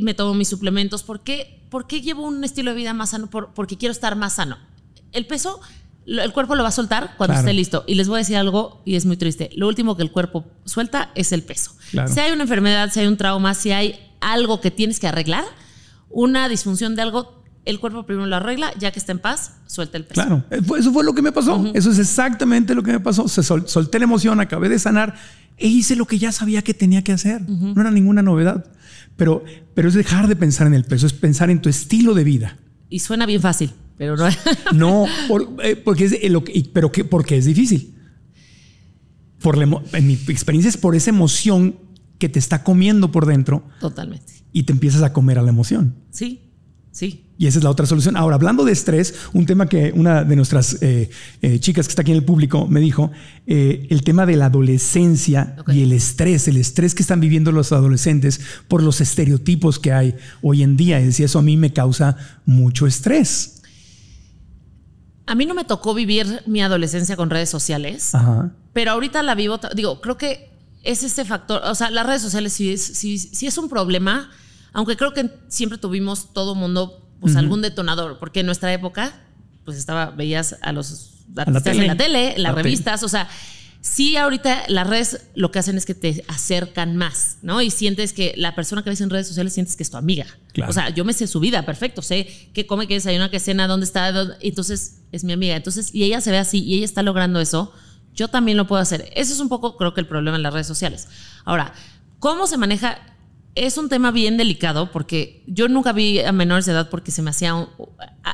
me tomo mis suplementos? ¿Por qué llevo un estilo de vida más sano? Porque quiero estar más sano. El peso, el cuerpo lo va a soltar cuando esté listo. Y les voy a decir algo, y es muy triste. Lo último que el cuerpo suelta es el peso. Si hay una enfermedad, si hay un trauma, si hay algo que tienes que arreglar, una disfunción de algo, el cuerpo primero lo arregla, ya que está en paz, suelta el peso. Claro, eso fue lo que me pasó. Eso es exactamente lo que me pasó. Solté la emoción, acabé de sanar e hice lo que ya sabía que tenía que hacer. No era ninguna novedad. Pero es dejar de pensar en el peso, es pensar en tu estilo de vida. Y suena bien fácil, pero no. No, porque es difícil. En mi experiencia es por esa emoción que te está comiendo por dentro. Totalmente. Y te empiezas a comer a la emoción. Sí. Y esa es la otra solución. Ahora, hablando de estrés, un tema que una de nuestras chicas que está aquí en el público me dijo, el tema de la adolescencia y el estrés que están viviendo los adolescentes por los estereotipos que hay hoy en día. Y decía, eso a mí me causa mucho estrés. A mí no me tocó vivir mi adolescencia con redes sociales, pero ahorita la vivo. Digo, creo que es este factor. O sea, las redes sociales sí es un problema. Aunque creo que siempre tuvimos todo mundo algún detonador, porque en nuestra época veías a los artistas en la tele, en las revistas, o sea, sí ahorita las redes lo que hacen es que te acercan más, ¿no? Y sientes que la persona que ves en redes sociales sientes que es tu amiga. O sea, yo me sé su vida, perfecto, sé qué come, qué desayuna, qué cena, dónde está, entonces es mi amiga. Entonces, y ella se ve así y ella está logrando eso, yo también lo puedo hacer. Eso es un poco, creo que el problema en las redes sociales. Ahora, ¿cómo se maneja? Es un tema bien delicado porque yo nunca vi a menores de edad porque se me hacía...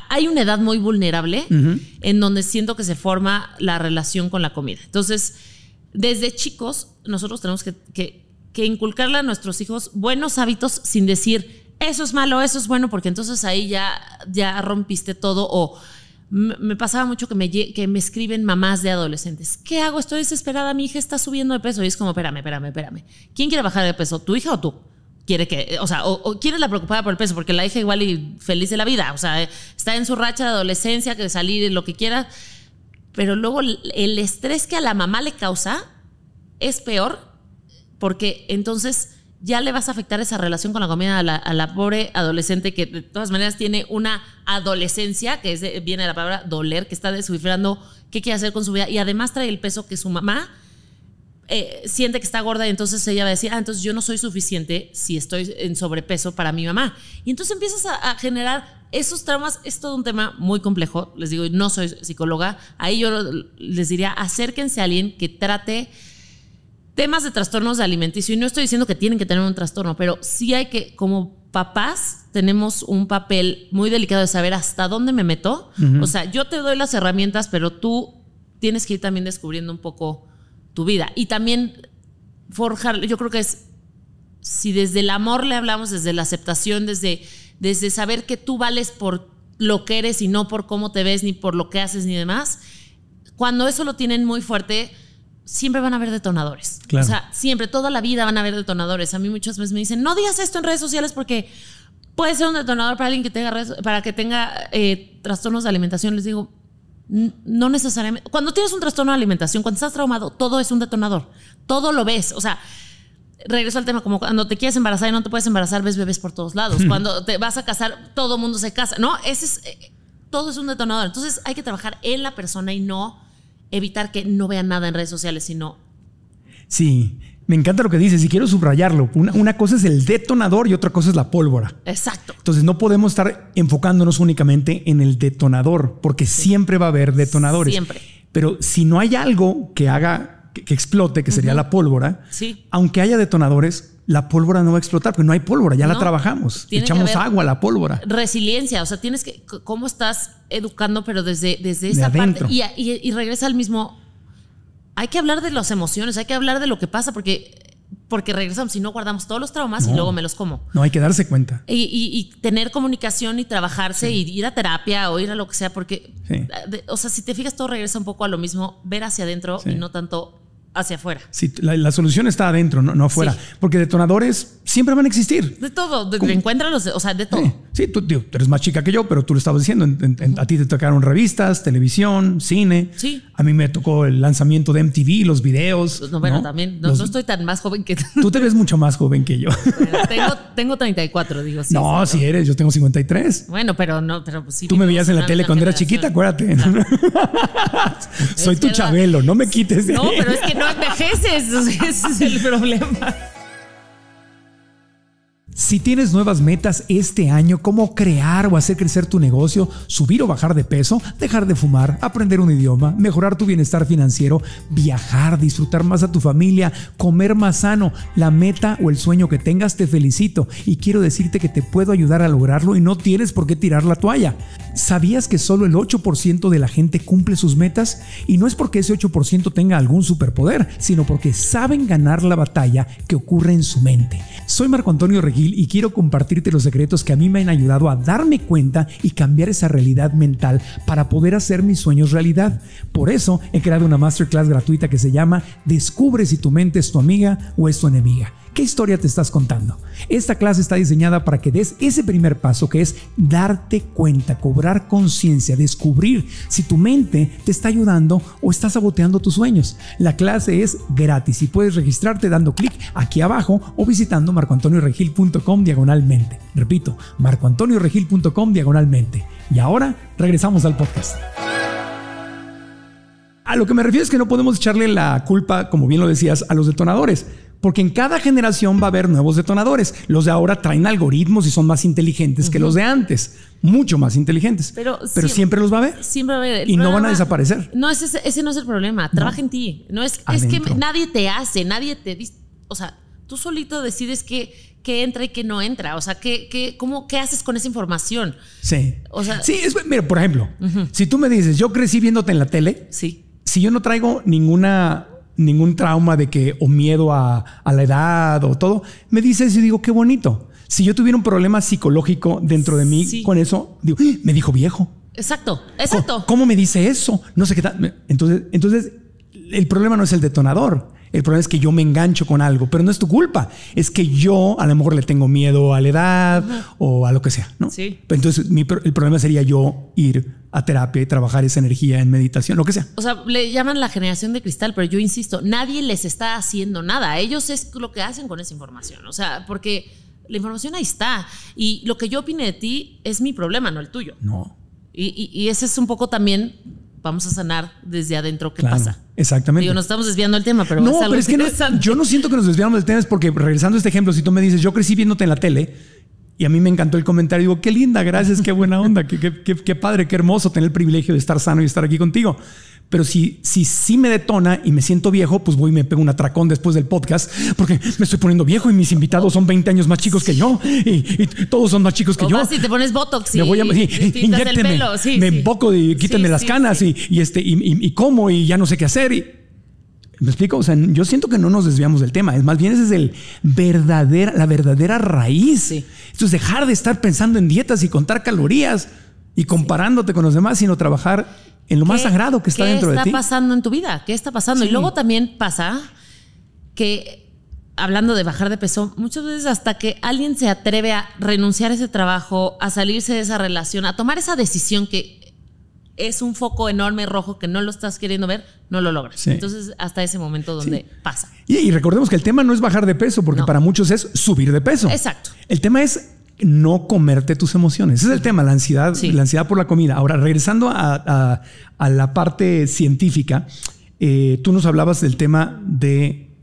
Hay una edad muy vulnerable en donde siento que se forma la relación con la comida. Entonces, desde chicos, nosotros tenemos que inculcarle a nuestros hijos buenos hábitos sin decir eso es malo, eso es bueno, porque entonces ahí ya rompiste todo. O me pasaba mucho que me escriben mamás de adolescentes. ¿Qué hago? Estoy desesperada, mi hija está subiendo de peso. Y es como, espérame. ¿Quién quiere bajar de peso? ¿Tu hija o tú? quiere que, o sea, o quién es la preocupada por el peso, porque la hija igual y feliz de la vida, o sea, está en su racha de adolescencia, que salir, lo que quiera, pero luego el estrés que a la mamá le causa es peor, porque entonces ya le vas a afectar esa relación con la comida a la pobre adolescente, que de todas maneras tiene una adolescencia, que es de, viene de la palabra doler, que está descifrando qué quiere hacer con su vida, y además trae el peso que su mamá siente que está gorda, y entonces ella va a decir, ah, entonces yo no soy suficiente si estoy en sobrepeso para mi mamá. Y entonces empiezas a generar esos traumas. Es todo un tema muy complejo, les digo, no soy psicóloga, ahí yo les diría, acérquense a alguien que trate temas de trastornos alimenticios, y no estoy diciendo que tienen que tener un trastorno, pero sí hay que, como papás, tenemos un papel muy delicado de saber hasta dónde me meto. O sea, yo te doy las herramientas, pero tú tienes que ir también descubriendo un poco tu vida. Y también forjar, yo creo que es, si desde el amor le hablamos, desde la aceptación, desde saber que tú vales por lo que eres y no por cómo te ves, ni por lo que haces, ni demás, cuando eso lo tienen muy fuerte, siempre van a haber detonadores. Claro. O sea, siempre, toda la vida van a haber detonadores. A mí muchas veces me dicen, no digas esto en redes sociales porque puede ser un detonador para alguien que tenga trastornos de alimentación. Les digo, no necesariamente. Cuando tienes un trastorno de alimentación, cuando estás traumado, todo es un detonador. Todo lo ves. O sea, regreso al tema, como cuando te quieres embarazar y no te puedes embarazar, ves bebés por todos lados. Cuando te vas a casar, todo mundo se casa. No, todo es un detonador. Entonces hay que trabajar en la persona y no evitar que no vean nada en redes sociales, sino... Sí, me encanta lo que dices y quiero subrayarlo. Una cosa es el detonador y otra cosa es la pólvora. Exacto. Entonces no podemos estar enfocándonos únicamente en el detonador, porque siempre va a haber detonadores. Siempre. Pero si no hay algo que haga, que explote, que sería la pólvora, aunque haya detonadores, la pólvora no va a explotar porque no hay pólvora, ya la trabajamos, echamos agua a la pólvora. Resiliencia, o sea, tienes que, cómo estás educando, pero desde esa parte. Y regresa al mismo, hay que hablar de las emociones, hay que hablar de lo que pasa, porque regresamos, si no guardamos todos los traumas y luego me los como. No, hay que darse cuenta. Y tener comunicación y trabajarse, y ir a terapia o ir a lo que sea, porque, o sea, si te fijas, todo regresa un poco a lo mismo, ver hacia adentro y no tanto hacia afuera. Sí, la solución está adentro, no afuera. Sí. Porque detonadores siempre van a existir. De todo, encuéntralos, o sea, de todo. Sí, tú eres más chica que yo, pero tú lo estabas diciendo. A ti te tocaron revistas, televisión, cine. Sí. A mí me tocó el lanzamiento de MTV, los videos. No, bueno, también. No estoy tan más joven que tú. Tú te ves mucho más joven que yo. Bueno, tengo 34, digo. Sí, no, sí eres. Yo tengo 53. Bueno, pero pues sí. Tú me veías en la tele cuando eras chiquita, acuérdate. Claro. Soy tu Chabelo, no me quites de ahí. No, pero es que no envejeces, ese es el problema. Si tienes nuevas metas este año, como crear o hacer crecer tu negocio, subir o bajar de peso, dejar de fumar, aprender un idioma, mejorar tu bienestar financiero, viajar, disfrutar más a tu familia, comer más sano, la meta o el sueño que tengas, te felicito y quiero decirte que te puedo ayudar a lograrlo y no tienes por qué tirar la toalla. ¿Sabías que solo el 8% de la gente cumple sus metas? Y no es porque ese 8% tenga algún superpoder, sino porque saben ganar la batalla que ocurre en su mente. Soy Marco Antonio Regil y quiero compartirte los secretos que a mí me han ayudado a darme cuenta y cambiar esa realidad mental para poder hacer mis sueños realidad. Por eso he creado una masterclass gratuita que se llama Descubre si tu mente es tu amiga o es tu enemiga. ¿Qué historia te estás contando? Esta clase está diseñada para que des ese primer paso, que es darte cuenta, cobrar conciencia, descubrir si tu mente te está ayudando o está saboteando tus sueños. La clase es gratis y puedes registrarte dando clic aquí abajo o visitando marcoantonioregil.com/mente. Repito, marcoantonioregil.com/mente. Y ahora regresamos al podcast. A lo que me refiero es que no podemos echarle la culpa, como bien lo decías, a los detonadores. Porque en cada generación va a haber nuevos detonadores. Los de ahora traen algoritmos y son más inteligentes que los de antes. Mucho más inteligentes. Pero siempre los va a haber. Siempre va a haber. Y no van a desaparecer. No, ese no es el problema. Trabaja en ti. No es que nadie te hace, nadie te dice. O sea, tú solito decides qué entra y qué no entra. O sea, ¿qué haces con esa información? Sí. O sea, sí, mira, por ejemplo, si tú me dices, yo crecí viéndote en la tele. Sí. Si yo no traigo ningún trauma de que o miedo a la edad o todo, me dices y digo qué bonito. Si yo tuviera un problema psicológico dentro de mí con eso, digo, me dijo viejo. Exacto. ¿Cómo me dice eso? No sé qué tal. Entonces el problema no es el detonador, El problema es que yo me engancho con algo, pero no es tu culpa. Es que yo a lo mejor le tengo miedo a la edad o a lo que sea, ¿no? Sí. Entonces el problema sería yo ir a terapia y trabajar esa energía en meditación, lo que sea. O sea, le llaman la generación de cristal, pero yo insisto, nadie les está haciendo nada. Ellos es lo que hacen con esa información. O sea, porque la información ahí está. Y lo que yo opine de ti es mi problema, no el tuyo. No. Y ese es un poco también... Vamos a sanar desde adentro. ¿Qué pasa? Exactamente. Digo, nos estamos desviando del tema, pero no, es algo interesante. Yo no siento que nos desviamos del tema, es porque, regresando a este ejemplo, si tú me dices, yo crecí viéndote en la tele y a mí me encantó el comentario, digo, qué linda, gracias, qué buena onda, qué padre, qué hermoso tener el privilegio de estar sano y estar aquí contigo. Pero si me detona y me siento viejo, pues voy y me pego un atracón después del podcast porque me estoy poniendo viejo y mis invitados son 20 años más chicos que yo y todos son más chicos que yo. Si te pones botox me voy a, inyécteme, el pelo. Sí, me emboco y quítenme las canas y como y ya no sé qué hacer. Y, ¿me explico? O sea, yo siento que no nos desviamos del tema. Es más bien, esa es la verdadera raíz. Sí. Esto es dejar de estar pensando en dietas y contar calorías y comparándote con los demás, sino trabajar en lo más sagrado que está dentro de ti. ¿Qué está pasando en tu vida? ¿Qué está pasando? Sí. Y luego también pasa que, hablando de bajar de peso, muchas veces hasta que alguien se atreve a renunciar a ese trabajo, a salirse de esa relación, a tomar esa decisión que es un foco enorme rojo que no lo estás queriendo ver, no lo logras. Sí. Entonces, hasta ese momento donde pasa. Y recordemos que el tema no es bajar de peso, porque para muchos es subir de peso. Exacto. El tema es no comerte tus emociones. Ese es el tema, la ansiedad por la comida. Ahora, regresando a la parte científica, tú nos hablabas del tema de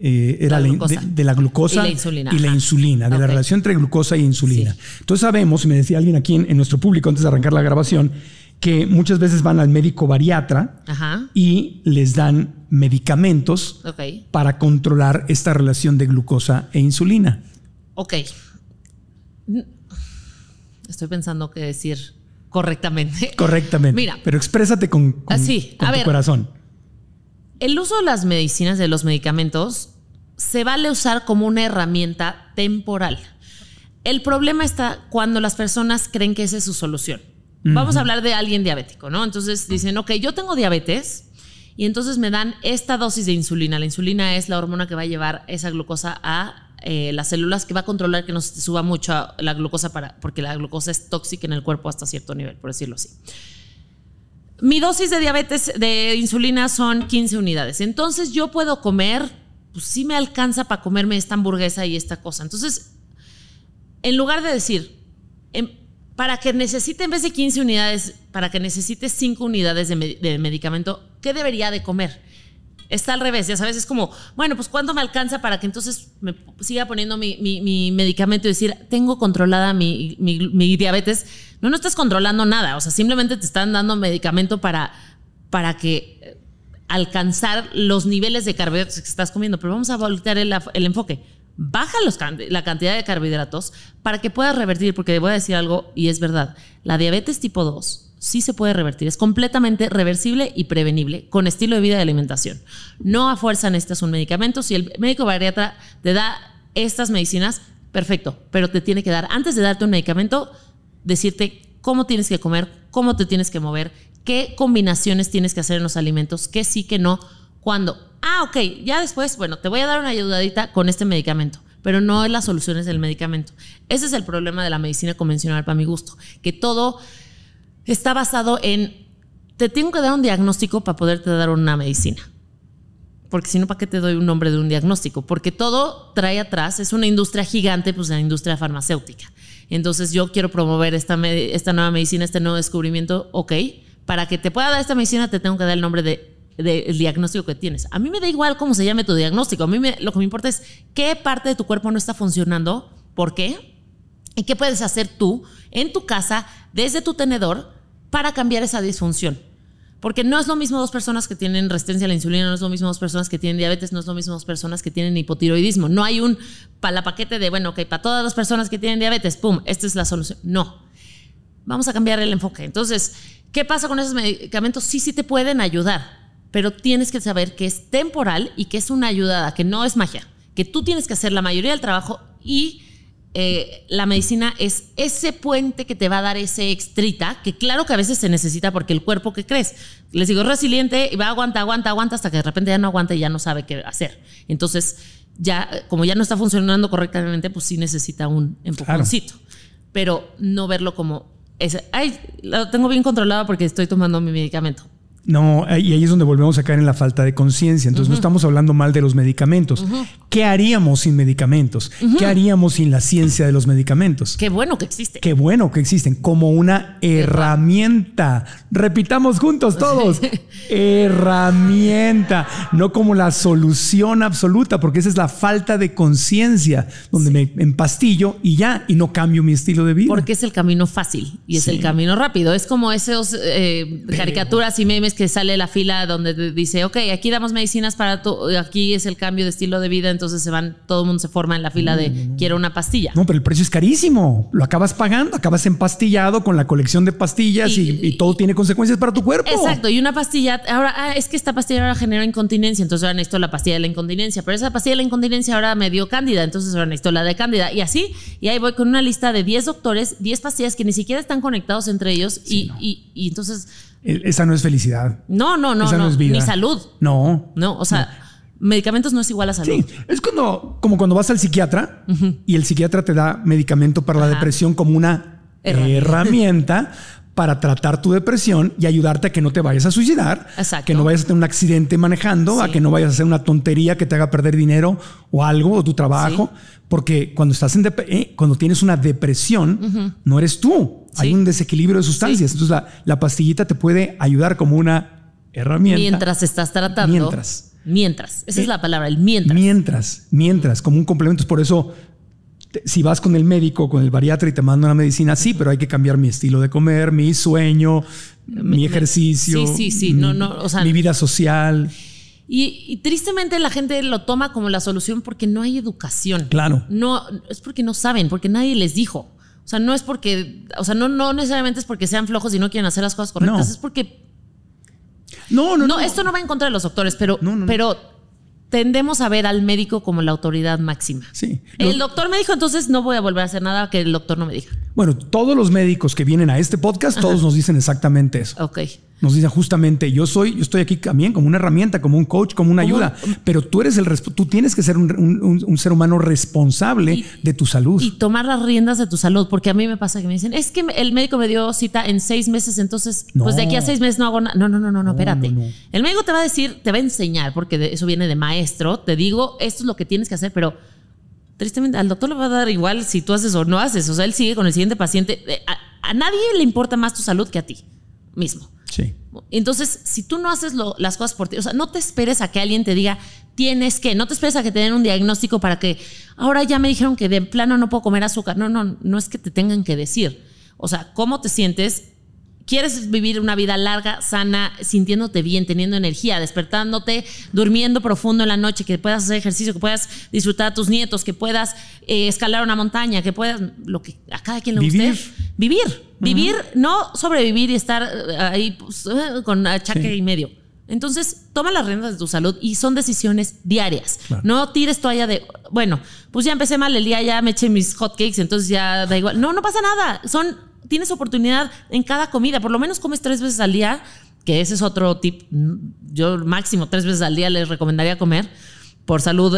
la glucosa y la insulina, de la relación entre glucosa y insulina. Sí. Entonces sabemos, y me decía alguien aquí en nuestro público antes de arrancar la grabación, que muchas veces van al médico bariatra y les dan medicamentos para controlar esta relación de glucosa e insulina. Ok. Estoy pensando qué decir correctamente. Mira, pero exprésate con tu corazón. El uso de las medicinas, de los medicamentos, se vale usar como una herramienta temporal. El problema está cuando las personas creen que esa es su solución. Vamos a hablar de alguien diabético, ¿no? Entonces dicen, ok, yo tengo diabetes y entonces me dan esta dosis de insulina. La insulina es la hormona que va a llevar esa glucosa a las células, que va a controlar que no se te suba mucho la glucosa, porque la glucosa es tóxica en el cuerpo hasta cierto nivel, por decirlo así. Mi dosis de diabetes de insulina son 15 unidades. Entonces yo puedo comer, pues sí me alcanza para comerme esta hamburguesa y esta cosa. Entonces, en lugar de decir, para que necesite, en vez de 15 unidades, para que necesite 5 unidades de medicamento, ¿qué debería de comer? Está al revés, ya sabes, es como, bueno, pues ¿cuánto me alcanza para que entonces me siga poniendo mi medicamento y decir, tengo controlada mi diabetes? No estás controlando nada, o sea, simplemente te están dando medicamento para que alcanzar los niveles de carbohidratos que estás comiendo. Pero vamos a voltear el enfoque. Baja la cantidad de carbohidratos para que puedas revertir, porque voy a decir algo y es verdad, la diabetes tipo 2 sí se puede revertir. Es completamente reversible y prevenible con estilo de vida y alimentación. No a fuerza necesitas un medicamento. Si el médico bariatra te da estas medicinas, perfecto, pero te tiene que dar, antes de darte un medicamento, decirte cómo tienes que comer, cómo te tienes que mover, qué combinaciones tienes que hacer en los alimentos, qué sí, qué no, cuándo. Ah, ok, ya después, bueno, te voy a dar una ayudadita con este medicamento, pero no es las soluciones del medicamento. Ese es el problema de la medicina convencional, para mi gusto, que todo está basado en, te tengo que dar un diagnóstico para poderte dar una medicina. Porque si no, ¿para qué te doy un nombre de un diagnóstico? Porque todo trae atrás, es una industria gigante, pues la industria farmacéutica. Entonces yo quiero promover esta nueva medicina, este nuevo descubrimiento, ok. Para que te pueda dar esta medicina te tengo que dar el nombre del diagnóstico que tienes. A mí me da igual cómo se llame tu diagnóstico. A mí lo que me importa es qué parte de tu cuerpo no está funcionando, por qué, y qué puedes hacer tú en tu casa, desde tu tenedor, para cambiar esa disfunción. Porque no es lo mismo dos personas que tienen resistencia a la insulina, no es lo mismo dos personas que tienen diabetes, no es lo mismo dos personas que tienen hipotiroidismo. No hay un palapaquete de, bueno, ok, para todas las personas que tienen diabetes, pum, esta es la solución. No. Vamos a cambiar el enfoque. Entonces, ¿qué pasa con esos medicamentos? Sí te pueden ayudar, pero tienes que saber que es temporal y que es una ayudada, que no es magia, que tú tienes que hacer la mayoría del trabajo y la medicina es ese puente que te va a dar ese extrita, que claro que a veces se necesita porque el cuerpo, ¿qué crees? Les digo, es resiliente y va, aguanta hasta que de repente ya no aguanta y ya no sabe qué hacer. Entonces, ya como ya no está funcionando correctamente, pues sí necesita un empujoncito. Claro. Pero no verlo como, ese, ay, lo tengo bien controlado porque estoy tomando mi medicamento. No, y ahí es donde volvemos a caer en la falta de conciencia. Entonces, no estamos hablando mal de los medicamentos. ¿Qué haríamos sin medicamentos? ¿Qué haríamos sin la ciencia de los medicamentos? Qué bueno que existen. Qué bueno que existen como una herramienta. Repitamos juntos todos. Herramienta. No como la solución absoluta, porque esa es la falta de conciencia, donde me empastillo y ya, y no cambio mi estilo de vida. Porque es el camino fácil y es el camino rápido. Es como esas caricaturas y memes que sale la fila donde dice, ok, aquí damos medicinas para todo, aquí es el cambio de estilo de vida, entonces se van, todo el mundo se forma en la fila de quiero una pastilla. No, pero el precio es carísimo, lo acabas pagando, acabas empastillado con la colección de pastillas y todo tiene consecuencias para tu cuerpo. Exacto, y una pastilla, ahora, es que esta pastilla ahora genera incontinencia, entonces ahora necesito la pastilla de la incontinencia, pero esa pastilla de la incontinencia ahora me dio cándida, entonces ahora necesito la de cándida, y así, y ahí voy con una lista de 10 doctores, 10 pastillas que ni siquiera están conectados entre ellos, y entonces... Esa no es felicidad. No. Esa no es vida. Ni salud. No, o sea, medicamentos no es igual a salud. Sí, es como cuando vas al psiquiatra y el psiquiatra te da medicamento para la depresión como una herramienta para tratar tu depresión y ayudarte a que no te vayas a suicidar, que no vayas a tener un accidente manejando, a que no vayas a hacer una tontería que te haga perder dinero o algo, o tu trabajo. Porque cuando estás cuando tienes una depresión, no eres tú. Hay un desequilibrio de sustancias. Entonces la pastillita te puede ayudar como una herramienta. Mientras estás tratando. Mientras. Esa es la palabra, el mientras. Mientras, como un complemento. Por eso... Si vas con el médico, con el bariatra y te manda una medicina, sí, pero hay que cambiar mi estilo de comer, mi sueño, mi ejercicio, mi vida social. Y tristemente la gente lo toma como la solución porque no hay educación. Claro. No, es porque no saben, porque nadie les dijo. O sea, no es porque, o sea, no necesariamente es porque sean flojos y no quieren hacer las cosas correctas. No. Es porque... No, esto no va en contra de los doctores, pero... Tendemos a ver al médico como la autoridad máxima. Sí. El doctor me dijo, entonces no voy a volver a hacer nada que el doctor no me diga. Bueno, todos los médicos que vienen a este podcast, todos nos dicen exactamente eso. Ok. Nos dicen justamente, yo estoy aquí también como una herramienta, como un coach, como una ayuda. Pero tú tienes que ser un ser humano responsable de tu salud. Y tomar las riendas de tu salud. Porque a mí me pasa que me dicen, es que el médico me dio cita en 6 meses, entonces pues de aquí a 6 meses no hago nada. No, espérate. El médico te va a decir, te va a enseñar, porque eso viene de maestro. Te digo, esto es lo que tienes que hacer, pero... Tristemente, al doctor le va a dar igual si tú haces o no haces. O sea, él sigue con el siguiente paciente. A nadie le importa más tu salud que a ti mismo. Sí. Entonces, si tú no haces las cosas por ti, o sea, no te esperes a que alguien te diga, tienes que, no te esperes a que te den un diagnóstico para que, ahora ya me dijeron que de plano no puedo comer azúcar. No es que te tengan que decir. O sea, ¿cómo te sientes? ¿Quieres vivir una vida larga, sana, sintiéndote bien, teniendo energía, despertándote, durmiendo profundo en la noche, que puedas hacer ejercicio, que puedas disfrutar a tus nietos, que puedas escalar una montaña, que puedas, lo que a cada quien le guste? Vivir, no sobrevivir y estar ahí pues, con achaque y medio. Entonces, toma las riendas de tu salud y son decisiones diarias. Claro. No tires toalla de, bueno, pues ya empecé mal el día, ya me eché mis hotcakes, entonces ya da igual. No pasa nada. Tienes oportunidad en cada comida. Por lo menos comes 3 veces al día, que ese es otro tip. Yo máximo 3 veces al día les recomendaría comer por salud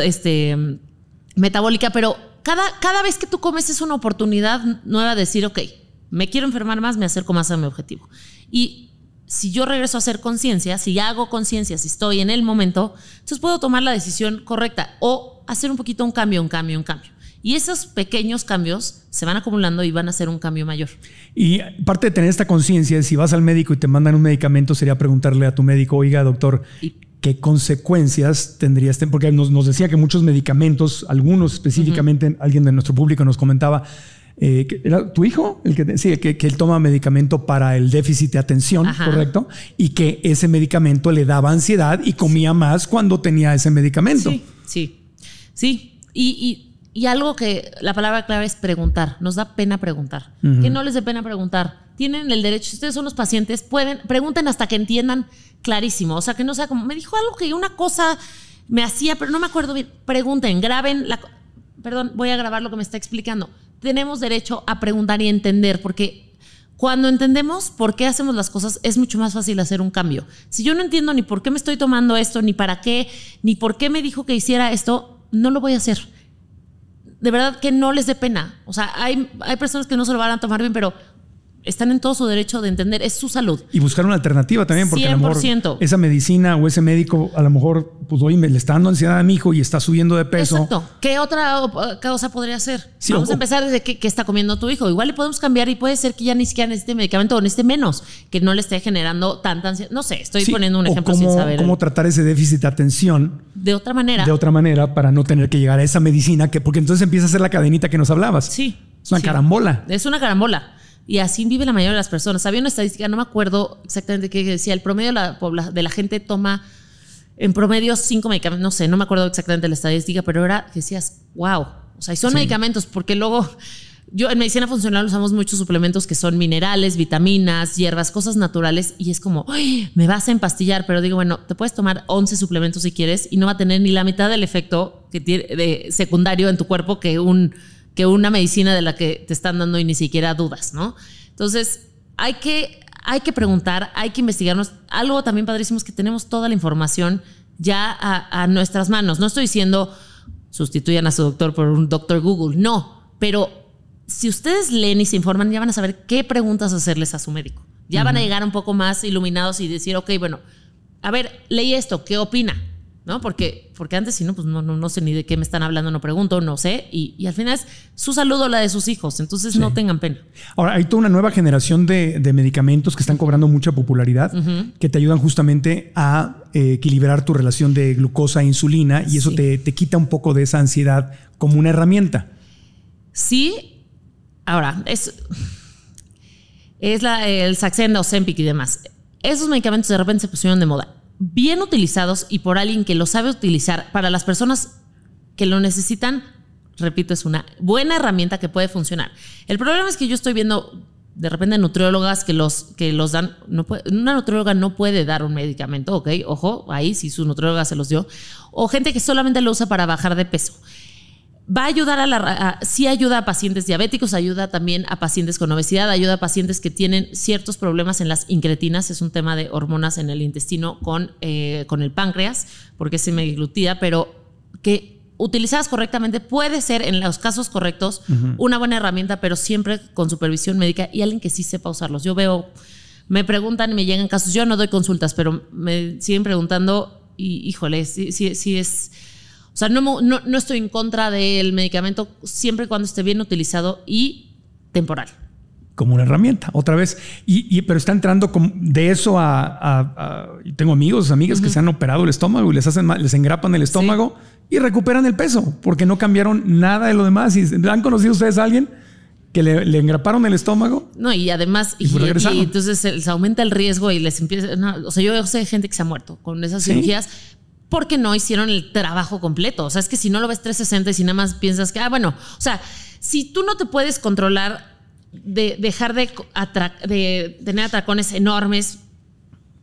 metabólica. Pero cada vez que tú comes es una oportunidad nueva de decir, ok, me quiero enfermar más, me acerco más a mi objetivo. Y si yo regreso a hacer conciencia, si ya hago conciencia, si estoy en el momento, entonces puedo tomar la decisión correcta o hacer un poquito un cambio. Y esos pequeños cambios se van acumulando y van a ser un cambio mayor. Y parte de tener esta conciencia, si vas al médico y te mandan un medicamento, sería preguntarle a tu médico, oiga, doctor, ¿qué consecuencias tendría este? Porque nos decía que muchos medicamentos, algunos específicamente, alguien de nuestro público nos comentaba, ¿era tu hijo? Que él toma medicamento para el déficit de atención, ¿correcto? Y que ese medicamento le daba ansiedad y comía más cuando tenía ese medicamento. Sí. Y algo que la palabra clave es preguntar. Nos da pena preguntar. Que no les dé pena preguntar. Tienen el derecho. Si ustedes son los pacientes, pregunten hasta que entiendan clarísimo. O sea, que no sea como, me dijo algo que una cosa me hacía, pero no me acuerdo bien. Pregunten, graben. perdón, voy a grabar lo que me está explicando. Tenemos derecho a preguntar y entender, porque cuando entendemos por qué hacemos las cosas es mucho más fácil hacer un cambio. Si yo no entiendo ni por qué me estoy tomando esto, ni para qué, ni por qué me dijo que hiciera esto, no lo voy a hacer. De verdad que no les dé pena. O sea, hay personas que no se lo van a tomar bien, pero están en todo su derecho de entender, es su salud. Y buscar una alternativa también, porque 100%. A lo mejor esa medicina o ese médico, a lo mejor, pues oye, le está dando ansiedad a mi hijo y está subiendo de peso. Exacto. ¿Qué otra causa podría ser? Sí, vamos a empezar desde qué está comiendo tu hijo. Igual le podemos cambiar y puede ser que ya ni siquiera necesite medicamento o necesite menos, que no le esté generando tanta ansiedad. No sé, estoy poniendo un ejemplo sin saber. ¿Cómo tratar ese déficit de atención? De otra manera. De otra manera, para no tener que llegar a esa medicina, que porque entonces empieza a ser la cadenita que nos hablabas. Sí. Es una carambola. Es una carambola. Y así vive la mayoría de las personas. Había una estadística, no me acuerdo exactamente qué decía, el promedio de la gente toma en promedio 5 medicamentos. No sé, no me acuerdo exactamente la estadística, pero era que decías, wow. O sea, y son medicamentos, porque luego yo en medicina funcional usamos muchos suplementos que son minerales, vitaminas, hierbas, cosas naturales. Y es como, uy, me vas a empastillar. Pero digo, bueno, te puedes tomar 11 suplementos si quieres y no va a tener ni la mitad del efecto que tiene de secundario en tu cuerpo que una medicina de la que te están dando y ni siquiera dudas, ¿no? Entonces, hay que preguntar, hay que investigarnos. Algo también padrísimo es que tenemos toda la información ya a nuestras manos. No estoy diciendo sustituyan a su doctor por un doctor Google, no. Pero si ustedes leen y se informan, ya van a saber qué preguntas hacerles a su médico. Ya van a llegar un poco más iluminados y decir, ok, bueno, a ver, leí esto, ¿qué opina? ¿No? Porque antes, si no, pues no sé ni de qué me están hablando, no pregunto, no sé. Y al final es su salud o la de sus hijos. Entonces no tengan pena. Ahora, hay toda una nueva generación de medicamentos que están cobrando mucha popularidad, que te ayudan justamente a equilibrar tu relación de glucosa e insulina, y eso te quita un poco de esa ansiedad como una herramienta. Sí. Ahora, es el Saxenda o Sempic y demás. Esos medicamentos de repente se pusieron de moda. Bien utilizados y por alguien que lo sabe utilizar, para las personas que lo necesitan, repito, es una buena herramienta que puede funcionar. El problema es que yo estoy viendo de repente nutriólogas que los dan. Una nutrióloga no puede dar un medicamento, ok, ojo, ahí si su nutrióloga se los dio, o gente que solamente lo usa para bajar de peso. Va a ayudar sí ayuda a pacientes diabéticos, ayuda también a pacientes con obesidad, ayuda a pacientes que tienen ciertos problemas en las incretinas. Es un tema de hormonas en el intestino con el páncreas, porque se me glutía, pero que utilizadas correctamente puede ser, en los casos correctos, una buena herramienta, pero siempre con supervisión médica y alguien que sí sepa usarlos. Yo veo, me preguntan y me llegan casos, yo no doy consultas, pero me siguen preguntando y, híjole, sí es... O sea, no estoy en contra del medicamento siempre y cuando esté bien utilizado y temporal. Como una herramienta, otra vez. Pero está entrando de eso tengo amigos, amigas que se han operado el estómago y les engrapan el estómago y recuperan el peso porque no cambiaron nada de lo demás. ¿Han conocido ustedes a alguien que le engraparon el estómago? No, y además, y entonces se aumenta el riesgo y les empieza... No, o sea, yo sé gente que se ha muerto con esas cirugías, porque no hicieron el trabajo completo. O sea, es que si no lo ves 360 y si nada más piensas que, bueno, o sea, si tú no te puedes controlar de dejar de tener atracones enormes,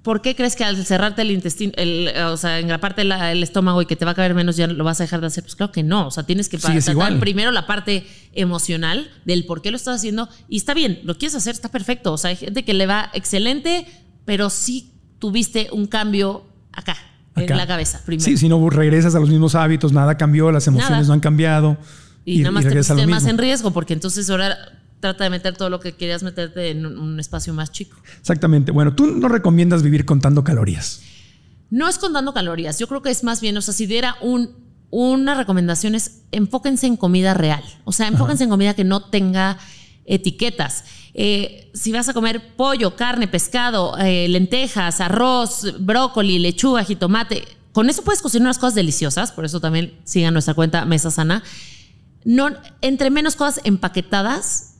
¿por qué crees que al cerrarte el intestino, engraparte el estómago y que te va a caber menos, ya lo vas a dejar de hacer? Pues claro que no. O sea, tienes que tratar primero la parte emocional del por qué lo estás haciendo. Y está bien, lo quieres hacer, está perfecto. O sea, hay gente que le va excelente, pero sí tuviste un cambio acá. En la cabeza primero. Sí, si no regresas a los mismos hábitos, nada cambió, las emociones no han cambiado. Y nada más te pusiste más en riesgo, porque entonces ahora trata de meter todo lo que querías meterte en un espacio más chico. Exactamente. Bueno, tú no recomiendas vivir contando calorías. No es contando calorías. Yo creo que es más bien, o sea, si diera una recomendación es enfóquense en comida real. O sea, enfóquense en comida que no tenga etiquetas. Si vas a comer pollo, carne, pescado, lentejas, arroz, brócoli, lechuga, jitomate, con eso puedes cocinar unas cosas deliciosas. Por eso también sigan nuestra cuenta Mesa Sana. No, entre menos cosas empaquetadas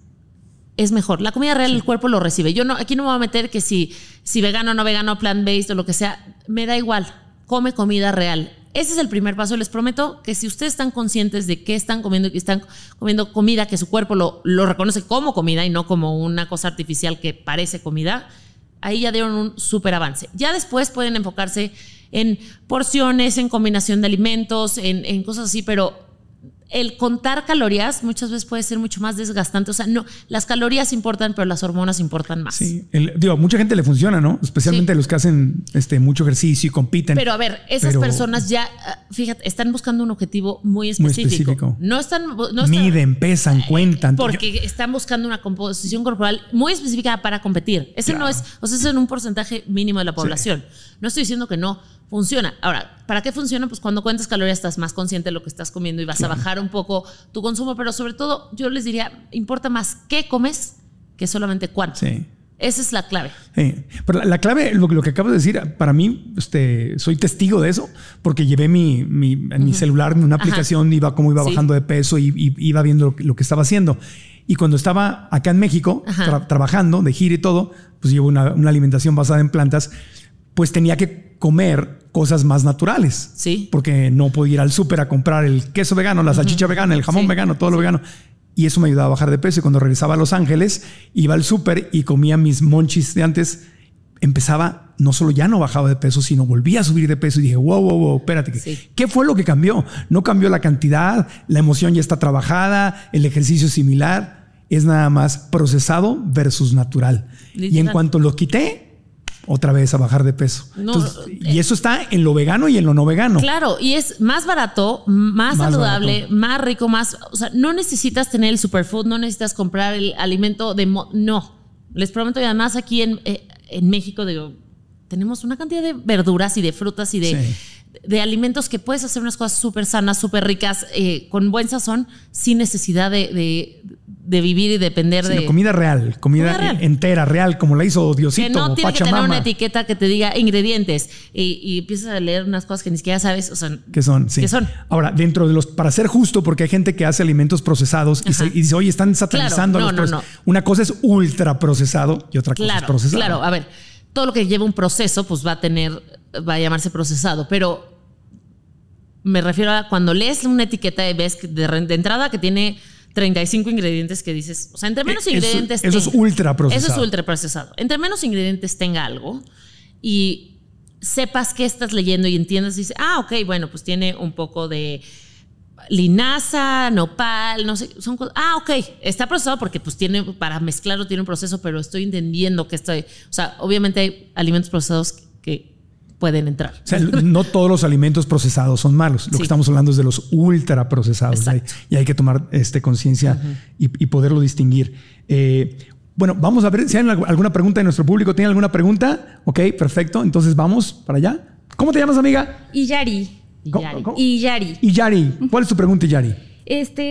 es mejor. La comida real, el cuerpo lo recibe. Yo aquí no me voy a meter que si vegano o no vegano, plant-based o lo que sea, me da igual. Come comida real. Ese es el primer paso. Les prometo que si ustedes están conscientes de qué están comiendo y que están comiendo comida que su cuerpo lo reconoce como comida y no como una cosa artificial que parece comida, ahí ya dieron un súper avance. Ya después pueden enfocarse en porciones, en combinación de alimentos, en cosas así, pero el contar calorías muchas veces puede ser mucho más desgastante. O sea, no, las calorías importan, pero las hormonas importan más. Sí, digo, a mucha gente le funciona, ¿no? Especialmente sí, los que hacen mucho ejercicio y compiten. Pero a ver, esas personas ya, fíjate, están buscando un objetivo muy específico. No están, miden, pesan, cuentan. Porque están buscando una composición corporal muy específica para competir. Ese no es, o sea, es en un porcentaje mínimo de la población. Sí. No estoy diciendo que no funciona. Ahora, ¿para qué funciona? Pues cuando cuentas calorías estás más consciente de lo que estás comiendo y vas a bajar un poco tu consumo, pero sobre todo yo les diría, importa más qué comes que solamente cuánto. Sí. Esa es la clave. Sí. Pero la clave, lo que acabo de decir, para mí, soy testigo de eso, porque llevé mi celular, una aplicación, iba como iba bajando de peso y iba viendo lo que estaba haciendo. Y cuando estaba acá en México, trabajando de gira y todo, pues llevo una alimentación basada en plantas, pues tenía que comer cosas más naturales. Sí. Porque no podía ir al súper a comprar el queso vegano, la salchicha vegana, el jamón vegano, todo lo vegano. Y eso me ayudaba a bajar de peso. Y cuando regresaba a Los Ángeles, iba al súper y comía mis monchis de antes. Empezaba, no solo ya no bajaba de peso, sino volvía a subir de peso. Y dije, wow, espérate. Sí. ¿Qué fue lo que cambió? No cambió la cantidad, la emoción ya está trabajada, el ejercicio similar. Es nada más procesado versus natural. Literal. Y en cuanto lo quité, otra vez a bajar de peso. No, entonces, y eso está en lo vegano y en lo no vegano. Claro, y es más barato, más saludable, más rico, más... O sea, no necesitas tener el superfood, no necesitas comprar el alimento de... No, les prometo. Y además aquí en México, digo, tenemos una cantidad de verduras y de frutas y de alimentos que puedes hacer unas cosas súper sanas, súper ricas, con buen sazón, sin necesidad de vivir y depender de... Comida real, comida entera, real, como la hizo Diosito, Pachamama. Que no tiene que tener una etiqueta que te diga ingredientes y empiezas a leer unas cosas que ni siquiera sabes, o sea... ¿Qué son? Sí. ¿Qué son? Ahora, dentro de los... Para ser justo, porque hay gente que hace alimentos procesados y dice, oye, están satanizando a los... Una cosa es ultra procesado y otra cosa es procesado. Claro, a ver, todo lo que lleva un proceso, pues va a tener... Va a llamarse procesado, pero... Me refiero a cuando lees una etiqueta y ves de entrada que tiene... 35 ingredientes que dices, o sea, entre menos ingredientes tenga. Eso es ultra procesado. Eso es ultra procesado. Entre menos ingredientes tenga algo y sepas qué estás leyendo y entiendas, dices, ah, ok, bueno, pues tiene un poco de linaza, nopal, no sé, son cosas. Ah, ok, está procesado porque pues tiene, para mezclarlo tiene un proceso, pero estoy entendiendo que estoy, o sea, obviamente hay alimentos procesados que pueden entrar. O sea, no todos los alimentos procesados son malos. Lo que estamos hablando es de los ultra procesados. Y hay que tomar conciencia y poderlo distinguir. Bueno, vamos a ver si hay alguna pregunta de nuestro público. ¿Tiene alguna pregunta? Ok, perfecto. Entonces vamos para allá. ¿Cómo te llamas, amiga? Iyari. Iyari. ¿Cuál es tu pregunta, Iyari?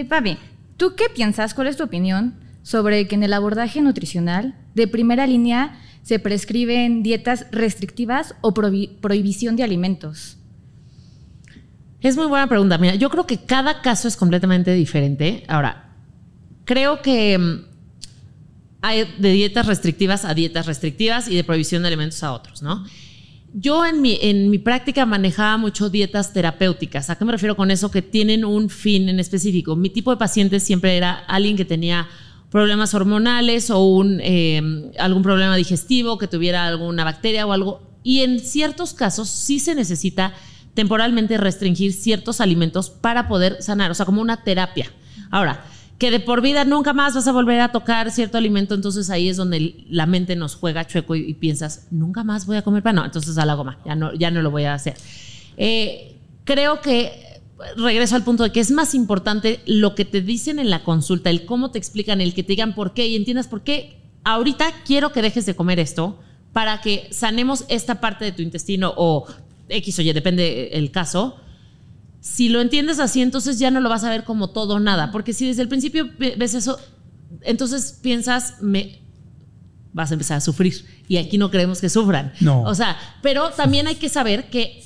Pame, ¿tú qué piensas? ¿Cuál es tu opinión sobre que en el abordaje nutricional de primera línea se prescriben dietas restrictivas o prohibición de alimentos? Es muy buena pregunta. Mira, yo creo que cada caso es completamente diferente. Ahora, creo que hay de dietas restrictivas a dietas restrictivas y de prohibición de alimentos a otros, ¿no? Yo en mi práctica manejaba mucho dietas terapéuticas. ¿A qué me refiero con eso? Que tienen un fin en específico. Mi tipo de paciente siempre era alguien que tenía problemas hormonales o algún problema digestivo, que tuviera alguna bacteria o algo. Y en ciertos casos sí se necesita temporalmente restringir ciertos alimentos para poder sanar, o sea, como una terapia. Ahora, que de por vida nunca más vas a volver a tocar cierto alimento, entonces ahí es donde la mente nos juega chueco y piensas, nunca más voy a comer pan. No, entonces a la goma, ya no lo voy a hacer. Creo que regreso al punto de que es más importante lo que te dicen en la consulta, el cómo te explican, el que te digan por qué y entiendas por qué ahorita quiero que dejes de comer esto para que sanemos esta parte de tu intestino o X o Y, depende el caso. Si lo entiendes así, entonces ya no lo vas a ver como todo o nada, porque si desde el principio ves eso, entonces piensas, vas a empezar a sufrir y aquí no queremos que sufran. No. O sea, pero también hay que saber que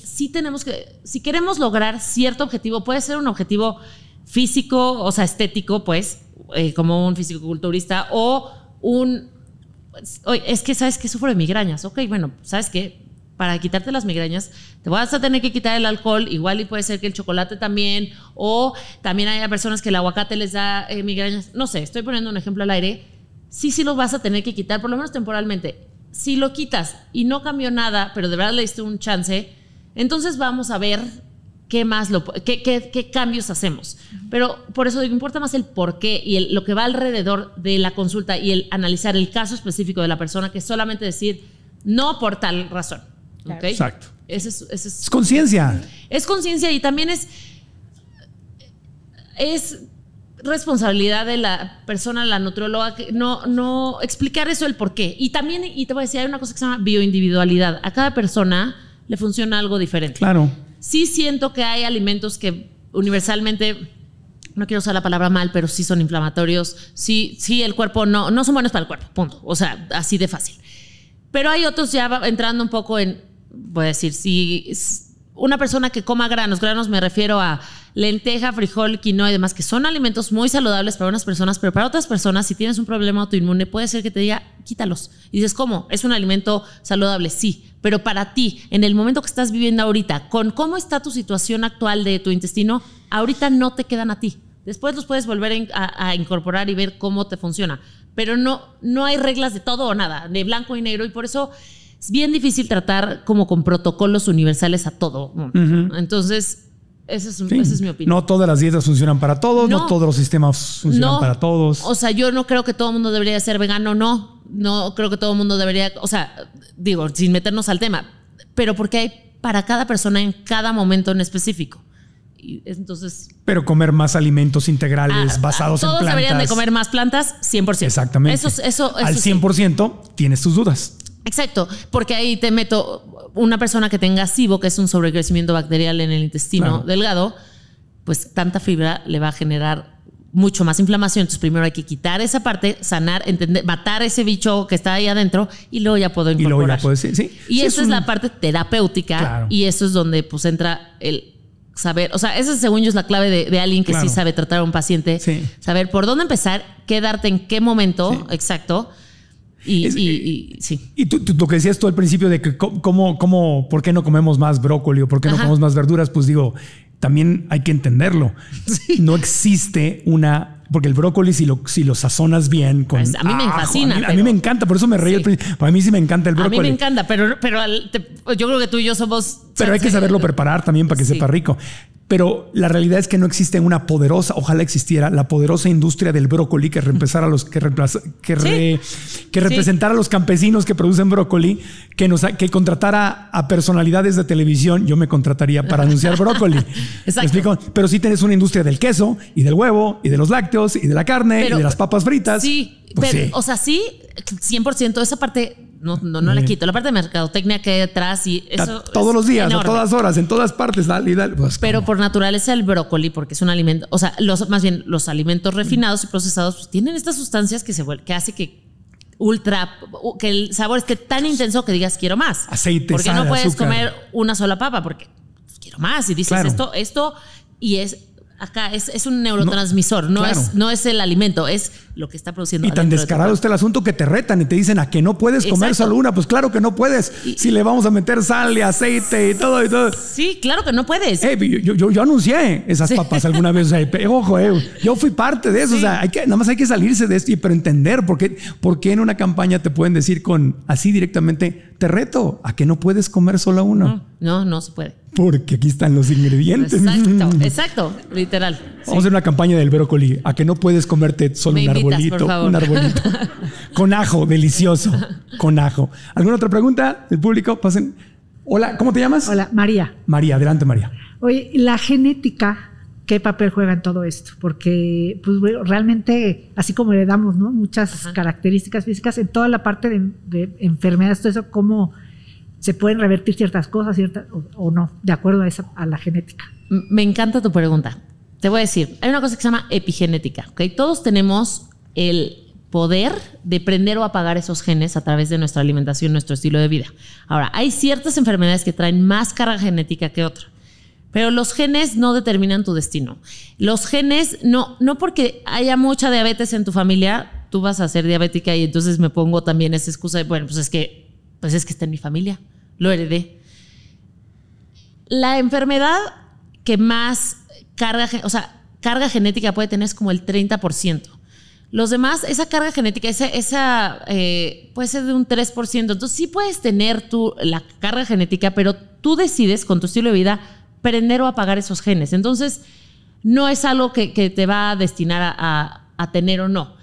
si queremos lograr cierto objetivo, puede ser un objetivo físico, o sea, estético, pues, como un fisicoculturista o es que sabes que sufro de migrañas. Ok, bueno, ¿sabes qué? Para quitarte las migrañas te vas a tener que quitar el alcohol, igual y puede ser que el chocolate también, o también hay personas que el aguacate les da migrañas. No sé, estoy poniendo un ejemplo al aire. Sí lo vas a tener que quitar, por lo menos temporalmente. Si lo quitas y no cambió nada, pero de verdad le diste un chance, entonces vamos a ver ¿qué más qué cambios hacemos? Pero por eso importa más el por qué y lo que va alrededor de la consulta y el analizar el caso específico de la persona, que solamente decir no por tal razón. Claro. ¿Okay? Exacto. Es conciencia. Es conciencia y también es responsabilidad de la persona, la nutrióloga, que no explicar eso, el por qué. Y también, y te voy a decir, hay una cosa que se llama bioindividualidad. A cada persona le funciona algo diferente. Claro. Sí siento que hay alimentos que universalmente, no quiero usar la palabra mal, pero sí son inflamatorios. Sí, el cuerpo no son buenos para el cuerpo, punto. O sea, así de fácil. Pero hay otros, ya entrando un poco en, voy a decir, si una persona que coma granos, me refiero a lenteja, frijol, quinoa y demás, que son alimentos muy saludables para unas personas, pero para otras personas, si tienes un problema autoinmune, puede ser que te diga, quítalos. Y dices, ¿cómo? Es un alimento saludable, sí, pero para ti, en el momento que estás viviendo ahorita, con cómo está tu situación actual de tu intestino, ahorita no te quedan a ti. Después los puedes volver a incorporar y ver cómo te funciona. Pero no hay reglas de todo o nada, de blanco y negro, y por eso es bien difícil tratar como con protocolos universales a todo mundo. Uh-huh. Entonces, esa es mi opinión. No todas las dietas funcionan para todos, no todos los sistemas funcionan para todos. O sea, yo no creo que todo el mundo debería ser vegano, no creo que todo el mundo debería, o sea, digo, sin meternos al tema, pero porque hay para cada persona en cada momento en específico. Y entonces, pero comer más alimentos integrales basados en plantas. Todos deberían de comer más plantas, 100%. Exactamente. Eso al 100% sí. Tienes tus dudas. Exacto, porque ahí te meto una persona que tenga SIBO, que es un sobrecrecimiento bacterial en el intestino delgado, pues tanta fibra le va a generar mucho más inflamación. Entonces primero hay que quitar esa parte, sanar, entender, matar ese bicho que está ahí adentro y luego ya puedo incorporar. Y luego ya puedo decir, sí. Y sí, esa es la parte terapéutica y eso es donde pues entra el saber, o sea, esa según yo es la clave de alguien que sí sabe tratar a un paciente, saber por dónde empezar, qué darte en qué momento, exacto. Y tú, lo que decías tú al principio de que ¿por qué no comemos más brócoli o por qué no comemos más verduras? Pues digo, también hay que entenderlo. Sí. No existe una... Porque el brócoli, si lo sazonas bien con... Pues a mí me fascina. A mí me encanta, por eso me reí. Para mí sí me encanta el brócoli. A mí me encanta, pero yo creo que tú y yo somos... Pero hay que saberlo preparar también para que sepa rico. Pero la realidad es que no existe una poderosa, ojalá existiera, la poderosa industria del brócoli que reemplazara a los que representara a los campesinos que producen brócoli, que contratara a personalidades de televisión. Yo me contrataría para anunciar brócoli. Exacto. ¿Me explico? Pero sí tienes una industria del queso y del huevo y de los lácteos y de la carne y de las papas fritas. Sí, pues pero, o sea, sí, 100%. Esa parte no la quito. La parte de mercadotecnia que hay detrás y eso todos los días, enorme. A todas horas, en todas partes. Dale, pues, pero ¿cómo? Por naturaleza el brócoli, porque es un alimento, o sea, los alimentos refinados y procesados pues, tienen estas sustancias que hace que el sabor esté tan intenso que digas quiero más. Aceite, porque sal, no puedes azúcar. Comer una sola papa porque quiero más y dices esto y es. Acá es un neurotransmisor, no es el alimento, es lo que está produciendo. Y tan descarado está el asunto que te retan y te dicen a que no puedes comer solo una. Pues claro que no puedes. Si le vamos a meter sal y aceite y todo y todo. Sí, claro que no puedes. Yo anuncié esas papas alguna vez. O sea, ojo, yo fui parte de eso. O sea, nada más hay que salirse de esto, pero entender por qué en una campaña te pueden decir así directamente, te reto a que no puedes comer solo una. No se puede. Porque aquí están los ingredientes. Exacto, literal. Vamos a hacer una campaña del brócoli. A que no puedes comerte solo un arbolito. Con ajo, delicioso. Con ajo. ¿Alguna otra pregunta del público? Pasen. Hola, ¿cómo te llamas? Hola, María. María, adelante, María. Oye, la genética, ¿qué papel juega en todo esto? Porque pues, bueno, realmente, así como le damos muchas características físicas, en toda la parte de enfermedades, todo eso, ¿cómo se pueden revertir ciertas cosas o no, de acuerdo a la genética? Me encanta tu pregunta. Te voy a decir, hay una cosa que se llama epigenética. ¿Okay? Todos tenemos el poder de prender o apagar esos genes a través de nuestra alimentación, nuestro estilo de vida. Ahora, hay ciertas enfermedades que traen más carga genética que otra, pero los genes no determinan tu destino. Los genes, no porque haya mucha diabetes en tu familia, tú vas a ser diabética y entonces me pongo también esa excusa de, bueno, pues es que está en mi familia, lo heredé. La enfermedad que más carga genética puede tener es como el 30%. Los demás, esa carga genética, puede ser de un 3%. Entonces sí puedes tener tú la carga genética, pero tú decides con tu estilo de vida prender o apagar esos genes. Entonces, no es algo que te va a destinar a tener o no.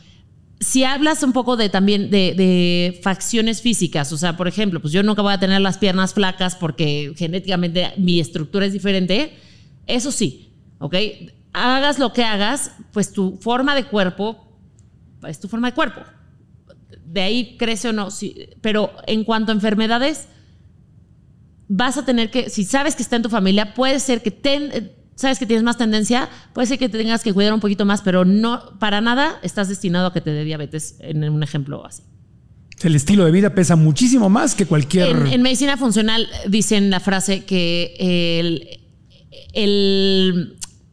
Si hablas un poco de también de facciones físicas, o sea, por ejemplo, pues yo nunca voy a tener las piernas flacas porque genéticamente mi estructura es diferente. Eso sí, ¿ok? Hagas lo que hagas, pues tu forma de cuerpo es tu forma de cuerpo. De ahí crece o no. Sí, pero en cuanto a enfermedades, vas a tener que, si sabes que está en tu familia, puede ser que sabes que tienes más tendencia, puede ser que te tengas que cuidar un poquito más, pero no, para nada estás destinado a que te dé diabetes, en un ejemplo así. El estilo de vida pesa muchísimo más que cualquier... En medicina funcional dicen la frase que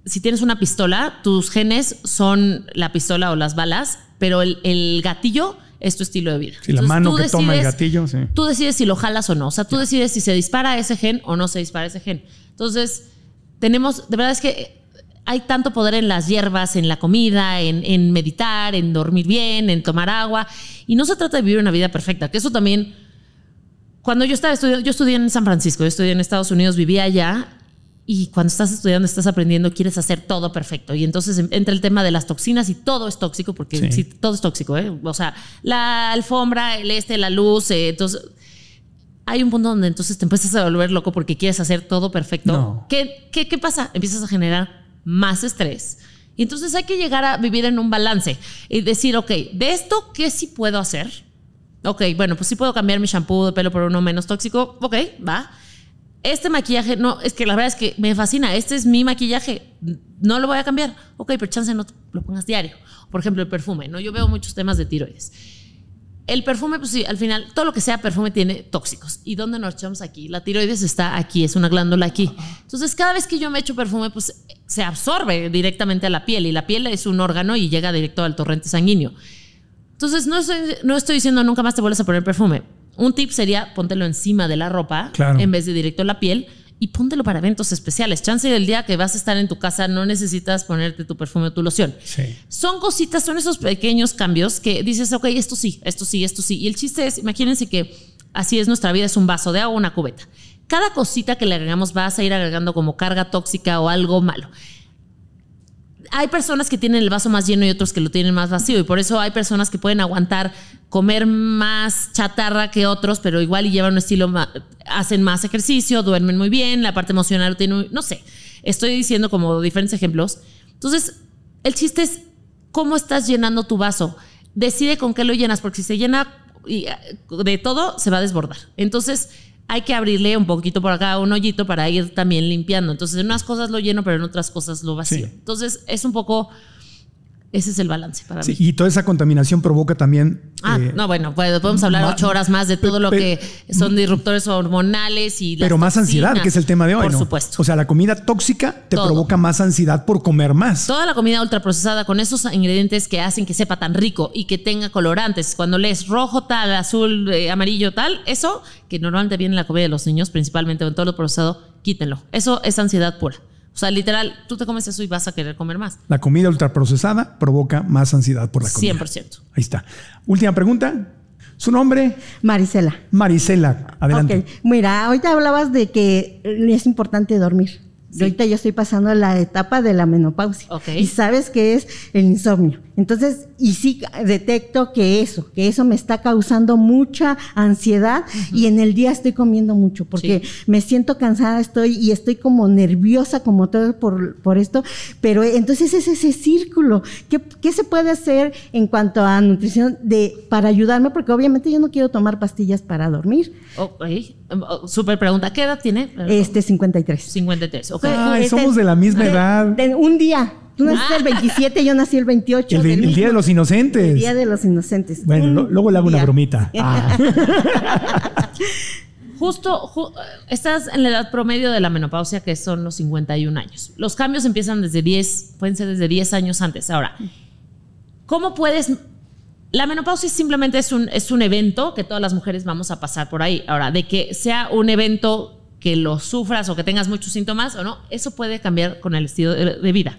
si tienes una pistola, tus genes son la pistola o las balas, pero el gatillo es tu estilo de vida. Sí, entonces, la mano que decides, toma el gatillo. Sí. Tú decides si lo jalas o no. O sea, tú decides si se dispara ese gen o no se dispara ese gen. Entonces... tenemos, de verdad es que hay tanto poder en las hierbas, en la comida, en meditar, en dormir bien, en tomar agua. Y no se trata de vivir una vida perfecta, que eso también, cuando yo estaba estudiando, yo estudié en San Francisco, yo estudié en Estados Unidos, vivía allá, y cuando estás estudiando, estás aprendiendo, quieres hacer todo perfecto. Y entonces entra el tema de las toxinas y todo es tóxico, porque sí, todo es tóxico, ¿eh? O sea, la alfombra, la luz, entonces... hay un punto donde entonces te empiezas a volver loco porque quieres hacer todo perfecto. No. ¿Qué pasa? Empiezas a generar más estrés. Y entonces hay que llegar a vivir en un balance y decir, ok, ¿de esto qué sí puedo hacer? Ok, bueno, pues sí puedo cambiar mi shampoo de pelo por uno menos tóxico. Ok, va. Este maquillaje, no, es que la verdad es que me fascina. Este es mi maquillaje, no lo voy a cambiar. Ok, pero chance no lo pongas diario. Por ejemplo, el perfume, ¿no? Yo veo muchos temas de tiroides. El perfume, pues sí, al final, todo lo que sea perfume tiene tóxicos. ¿Y dónde nos echamos aquí? La tiroides está aquí, es una glándula aquí. Entonces, cada vez que yo me echo perfume, pues se absorbe directamente a la piel. Y la piel es un órgano y llega directo al torrente sanguíneo. Entonces, no estoy diciendo nunca más te vuelves a poner perfume. Un tip sería póntelo encima de la ropa, claro, en vez de directo a la piel. Y póntelo para eventos especiales. Chance del día que vas a estar en tu casa, no necesitas ponerte tu perfume o tu loción. Sí. Son cositas, son esos pequeños cambios que dices, ok, esto sí, esto sí, esto sí. Y el chiste es, imagínense que así es nuestra vida, es un vaso de agua, una cubeta. Cada cosita que le agregamos vas a ir agregando como carga tóxica o algo malo. Hay personas que tienen el vaso más lleno y otros que lo tienen más vacío, y por eso hay personas que pueden aguantar comer más chatarra que otros, pero igual y llevan un estilo más, hacen más ejercicio, duermen muy bien, la parte emocional tiene, no sé, estoy diciendo como diferentes ejemplos. Entonces, el chiste es cómo estás llenando tu vaso. Decide con qué lo llenas, porque si se llena de todo, se va a desbordar. Entonces, hay que abrirle un poquito por acá, un hoyito, para ir también limpiando. Entonces, en unas cosas lo lleno, pero en otras cosas lo vacío. Sí. Entonces, es un poco... ese es el balance para mí. Y toda esa contaminación provoca también... no, bueno, podemos hablar 8 horas más de todo lo que son disruptores hormonales y... Pero más ansiedad, que es el tema de hoy, ¿no? Por supuesto. O sea, la comida tóxica te provoca más ansiedad por comer más. Toda la comida ultraprocesada con esos ingredientes que hacen que sepa tan rico y que tenga colorantes. Cuando lees rojo tal, azul, amarillo tal, eso que normalmente viene en la comida de los niños, principalmente en todo lo procesado, quítenlo. Eso es ansiedad pura. O sea, literal, tú te comes eso y vas a querer comer más. La comida ultraprocesada provoca más ansiedad por la comida. 100%. Ahí está. Última pregunta. ¿Su nombre? Marisela. Marisela, adelante. Okay. Mira, ahorita hablabas de que es importante dormir. Sí. Ahorita yo estoy pasando la etapa de la menopausia. Okay. Y sabes que es el insomnio. Entonces, y sí detecto que eso me está causando mucha ansiedad. Uh-huh. Y en el día estoy comiendo mucho porque me siento cansada, estoy como nerviosa, como todo por esto. Pero entonces es ese círculo. ¿Qué se puede hacer en cuanto a nutrición para ayudarme? Porque obviamente yo no quiero tomar pastillas para dormir. Okay. Súper pregunta. ¿Qué edad tiene? 53. 53, ok. Ay, somos de la misma edad. De un día. Tú naciste el 27, yo nací el 28. El Día de los Inocentes. El Día de los Inocentes. Bueno, luego le hago una bromita. Ah. Justo, estás en la edad promedio de la menopausia, que son los 51 años. Los cambios empiezan pueden ser desde 10 años antes. Ahora, ¿cómo puedes...? La menopausia simplemente es un evento que todas las mujeres vamos a pasar por ahí. Ahora, de que sea un evento que lo sufras o que tengas muchos síntomas o no, eso puede cambiar con el estilo de vida.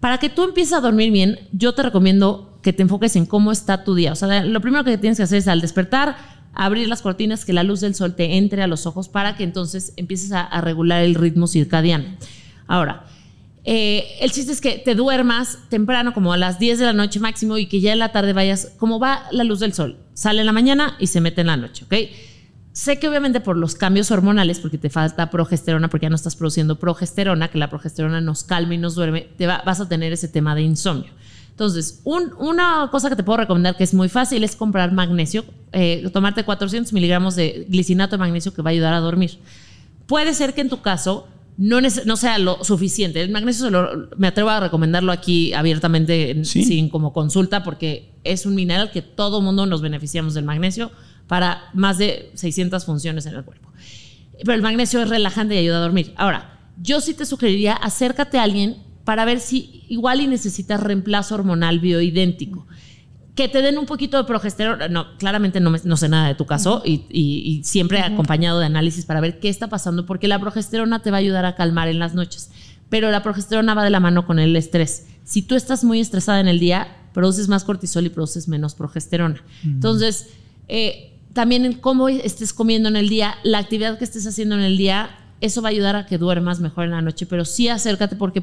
Para que tú empieces a dormir bien, yo te recomiendo que te enfoques en cómo está tu día. O sea, lo primero que tienes que hacer es al despertar, abrir las cortinas, que la luz del sol te entre a los ojos para que entonces empieces a regular el ritmo circadiano. Ahora, el chiste es que te duermas temprano, como a las 10 de la noche máximo, y que ya en la tarde vayas, como va la luz del sol, sale en la mañana y se mete en la noche, ¿ok? Sé que obviamente por los cambios hormonales, porque te falta progesterona, porque ya no estás produciendo progesterona, que la progesterona nos calma y nos duerme, vas a tener ese tema de insomnio. Entonces, una cosa que te puedo recomendar que es muy fácil es comprar magnesio, tomarte 400 miligramos de glicinato de magnesio que va a ayudar a dormir. Puede ser que en tu caso no sea lo suficiente. El magnesio me atrevo a recomendarlo aquí abiertamente, ¿sí?, sin como consulta, porque es un mineral que todo mundo nos beneficiamos del magnesio para más de 600 funciones en el cuerpo. Pero el magnesio es relajante y ayuda a dormir. Ahora, yo sí te sugeriría acércate a alguien para ver si igual y necesitas reemplazo hormonal bioidéntico. Que te den un poquito de progesterona. No, claramente no sé nada de tu caso. Uh-huh. y siempre uh-huh. acompañado de análisis para ver qué está pasando, porque la progesterona te va a ayudar a calmar en las noches. Pero la progesterona va de la mano con el estrés. Si tú estás muy estresada en el día, produces más cortisol y produces menos progesterona. Uh-huh. Entonces, también en cómo estés comiendo en el día, la actividad que estés haciendo en el día, eso va a ayudar a que duermas mejor en la noche. Pero sí acércate, porque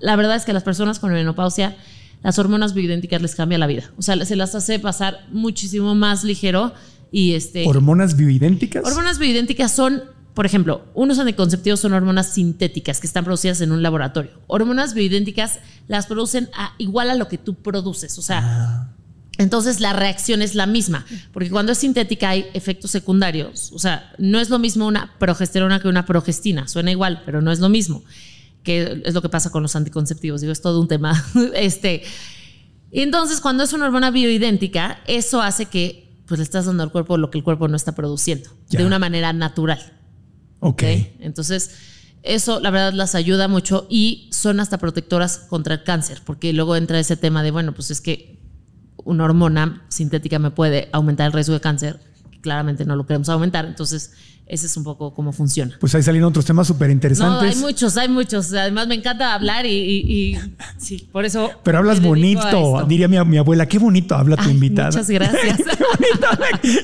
la verdad es que las personas con menopausia, las hormonas bioidénticas les cambia la vida. O sea, se las hace pasar muchísimo más ligero. Y ¿hormonas bioidénticas? Hormonas bioidénticas son, por ejemplo, unos anticonceptivos son hormonas sintéticas que están producidas en un laboratorio. Hormonas bioidénticas las producen igual a lo que tú produces. O sea, entonces la reacción es la misma. Porque cuando es sintética hay efectos secundarios. O sea, no es lo mismo una progesterona que una progestina. Suena igual, pero no es lo mismo. Que es lo que pasa con los anticonceptivos. Digo, es todo un tema. Entonces, cuando es una hormona bioidéntica, eso hace que pues le estás dando al cuerpo lo que el cuerpo no está produciendo de una manera natural. Okay. Entonces, eso la verdad las ayuda mucho y son hasta protectoras contra el cáncer, porque luego entra ese tema de, bueno, pues es que una hormona sintética me puede aumentar el riesgo de cáncer. Claramente no lo queremos aumentar. Entonces, ese es un poco cómo funciona. Pues ahí salen otros temas súper interesantes. No, hay muchos, hay muchos. Además, me encanta hablar y sí, por eso. Pero hablas bonito, diría mi abuela. Qué bonito habla tu invitada. Muchas gracias. Qué bonito.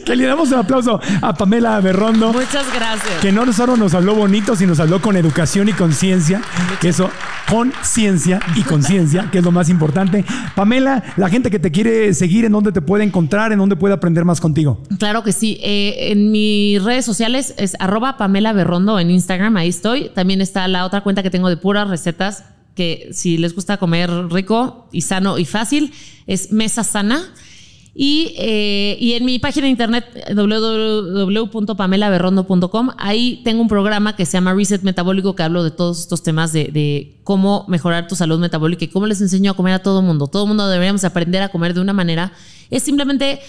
Que le damos un aplauso a Pamela Berrondo. Muchas gracias. Que no solo nos habló bonito, sino nos habló con educación y conciencia. Eso, conciencia y conciencia, que es lo más importante. Pamela, la gente que te quiere seguir, ¿en dónde te puede encontrar? ¿En dónde puede aprender más contigo? Claro que sí. En mis redes sociales es @PamelaBerrondo en Instagram, ahí estoy. También está la otra cuenta que tengo de puras recetas, que si les gusta comer rico y sano y fácil, es Mesa Sana. Y en mi página de internet www.pamelaberrondo.com, ahí tengo un programa que se llama Reset Metabólico, que hablo de todos estos temas de cómo mejorar tu salud metabólica y cómo les enseño a comer a todo mundo. Todo mundo deberíamos aprender a comer de una manera. Es simplemente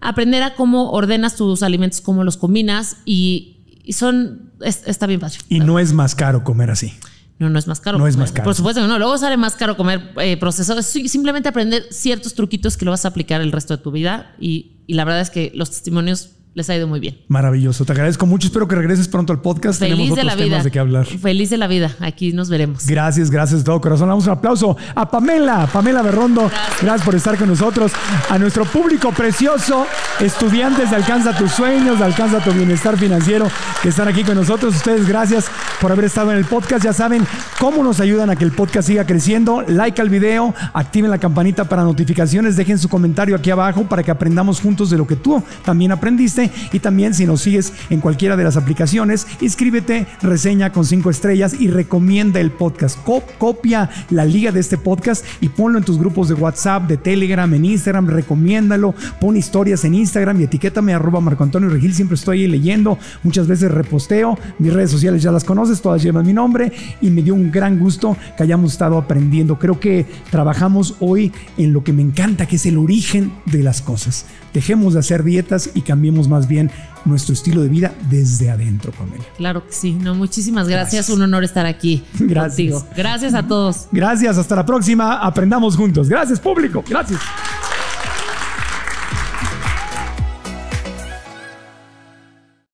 aprender a cómo ordenas tus alimentos, cómo los combinas está bien fácil. Y no es más caro comer así. No es más caro. No es más caro. Por supuesto que no. Luego sale más caro comer procesado. Simplemente aprender ciertos truquitos que lo vas a aplicar el resto de tu vida y la verdad es que los testimonios les ha ido muy bien. Maravilloso. Te agradezco mucho. Espero que regreses pronto al podcast. Tenemos otros temas de qué hablar. Feliz de la vida. Aquí nos veremos. Gracias de todo corazón. Damos un aplauso a Pamela Berrondo. Gracias por estar con nosotros. A nuestro público precioso, estudiantes de Alcanza Tus Sueños, de Alcanza Tu Bienestar Financiero, que están aquí con nosotros. Ustedes, gracias por haber estado en el podcast. Ya saben cómo nos ayudan a que el podcast siga creciendo. Like al video, activen la campanita para notificaciones, dejen su comentario aquí abajo para que aprendamos juntos de lo que tú también aprendiste. Y también, si nos sigues en cualquiera de las aplicaciones, inscríbete, reseña con 5 estrellas y recomienda el podcast. Copia la liga de este podcast y ponlo en tus grupos de WhatsApp, de Telegram, en Instagram, recomiéndalo, pon historias en Instagram y etiquétame @MarcoAntonioRegil. Siempre estoy ahí leyendo, muchas veces reposteo. Mis redes sociales ya las conoces, todas llevan mi nombre y me dio un gran gusto que hayamos estado aprendiendo. Creo que trabajamos hoy en lo que me encanta, que es el origen de las cosas. Dejemos de hacer dietas y cambiemos más bien nuestro estilo de vida desde adentro, Pamela. Claro que sí. No, muchísimas gracias. Un honor estar aquí contigo. Gracias a todos. Gracias. Hasta la próxima. Aprendamos juntos. Gracias, público. Gracias.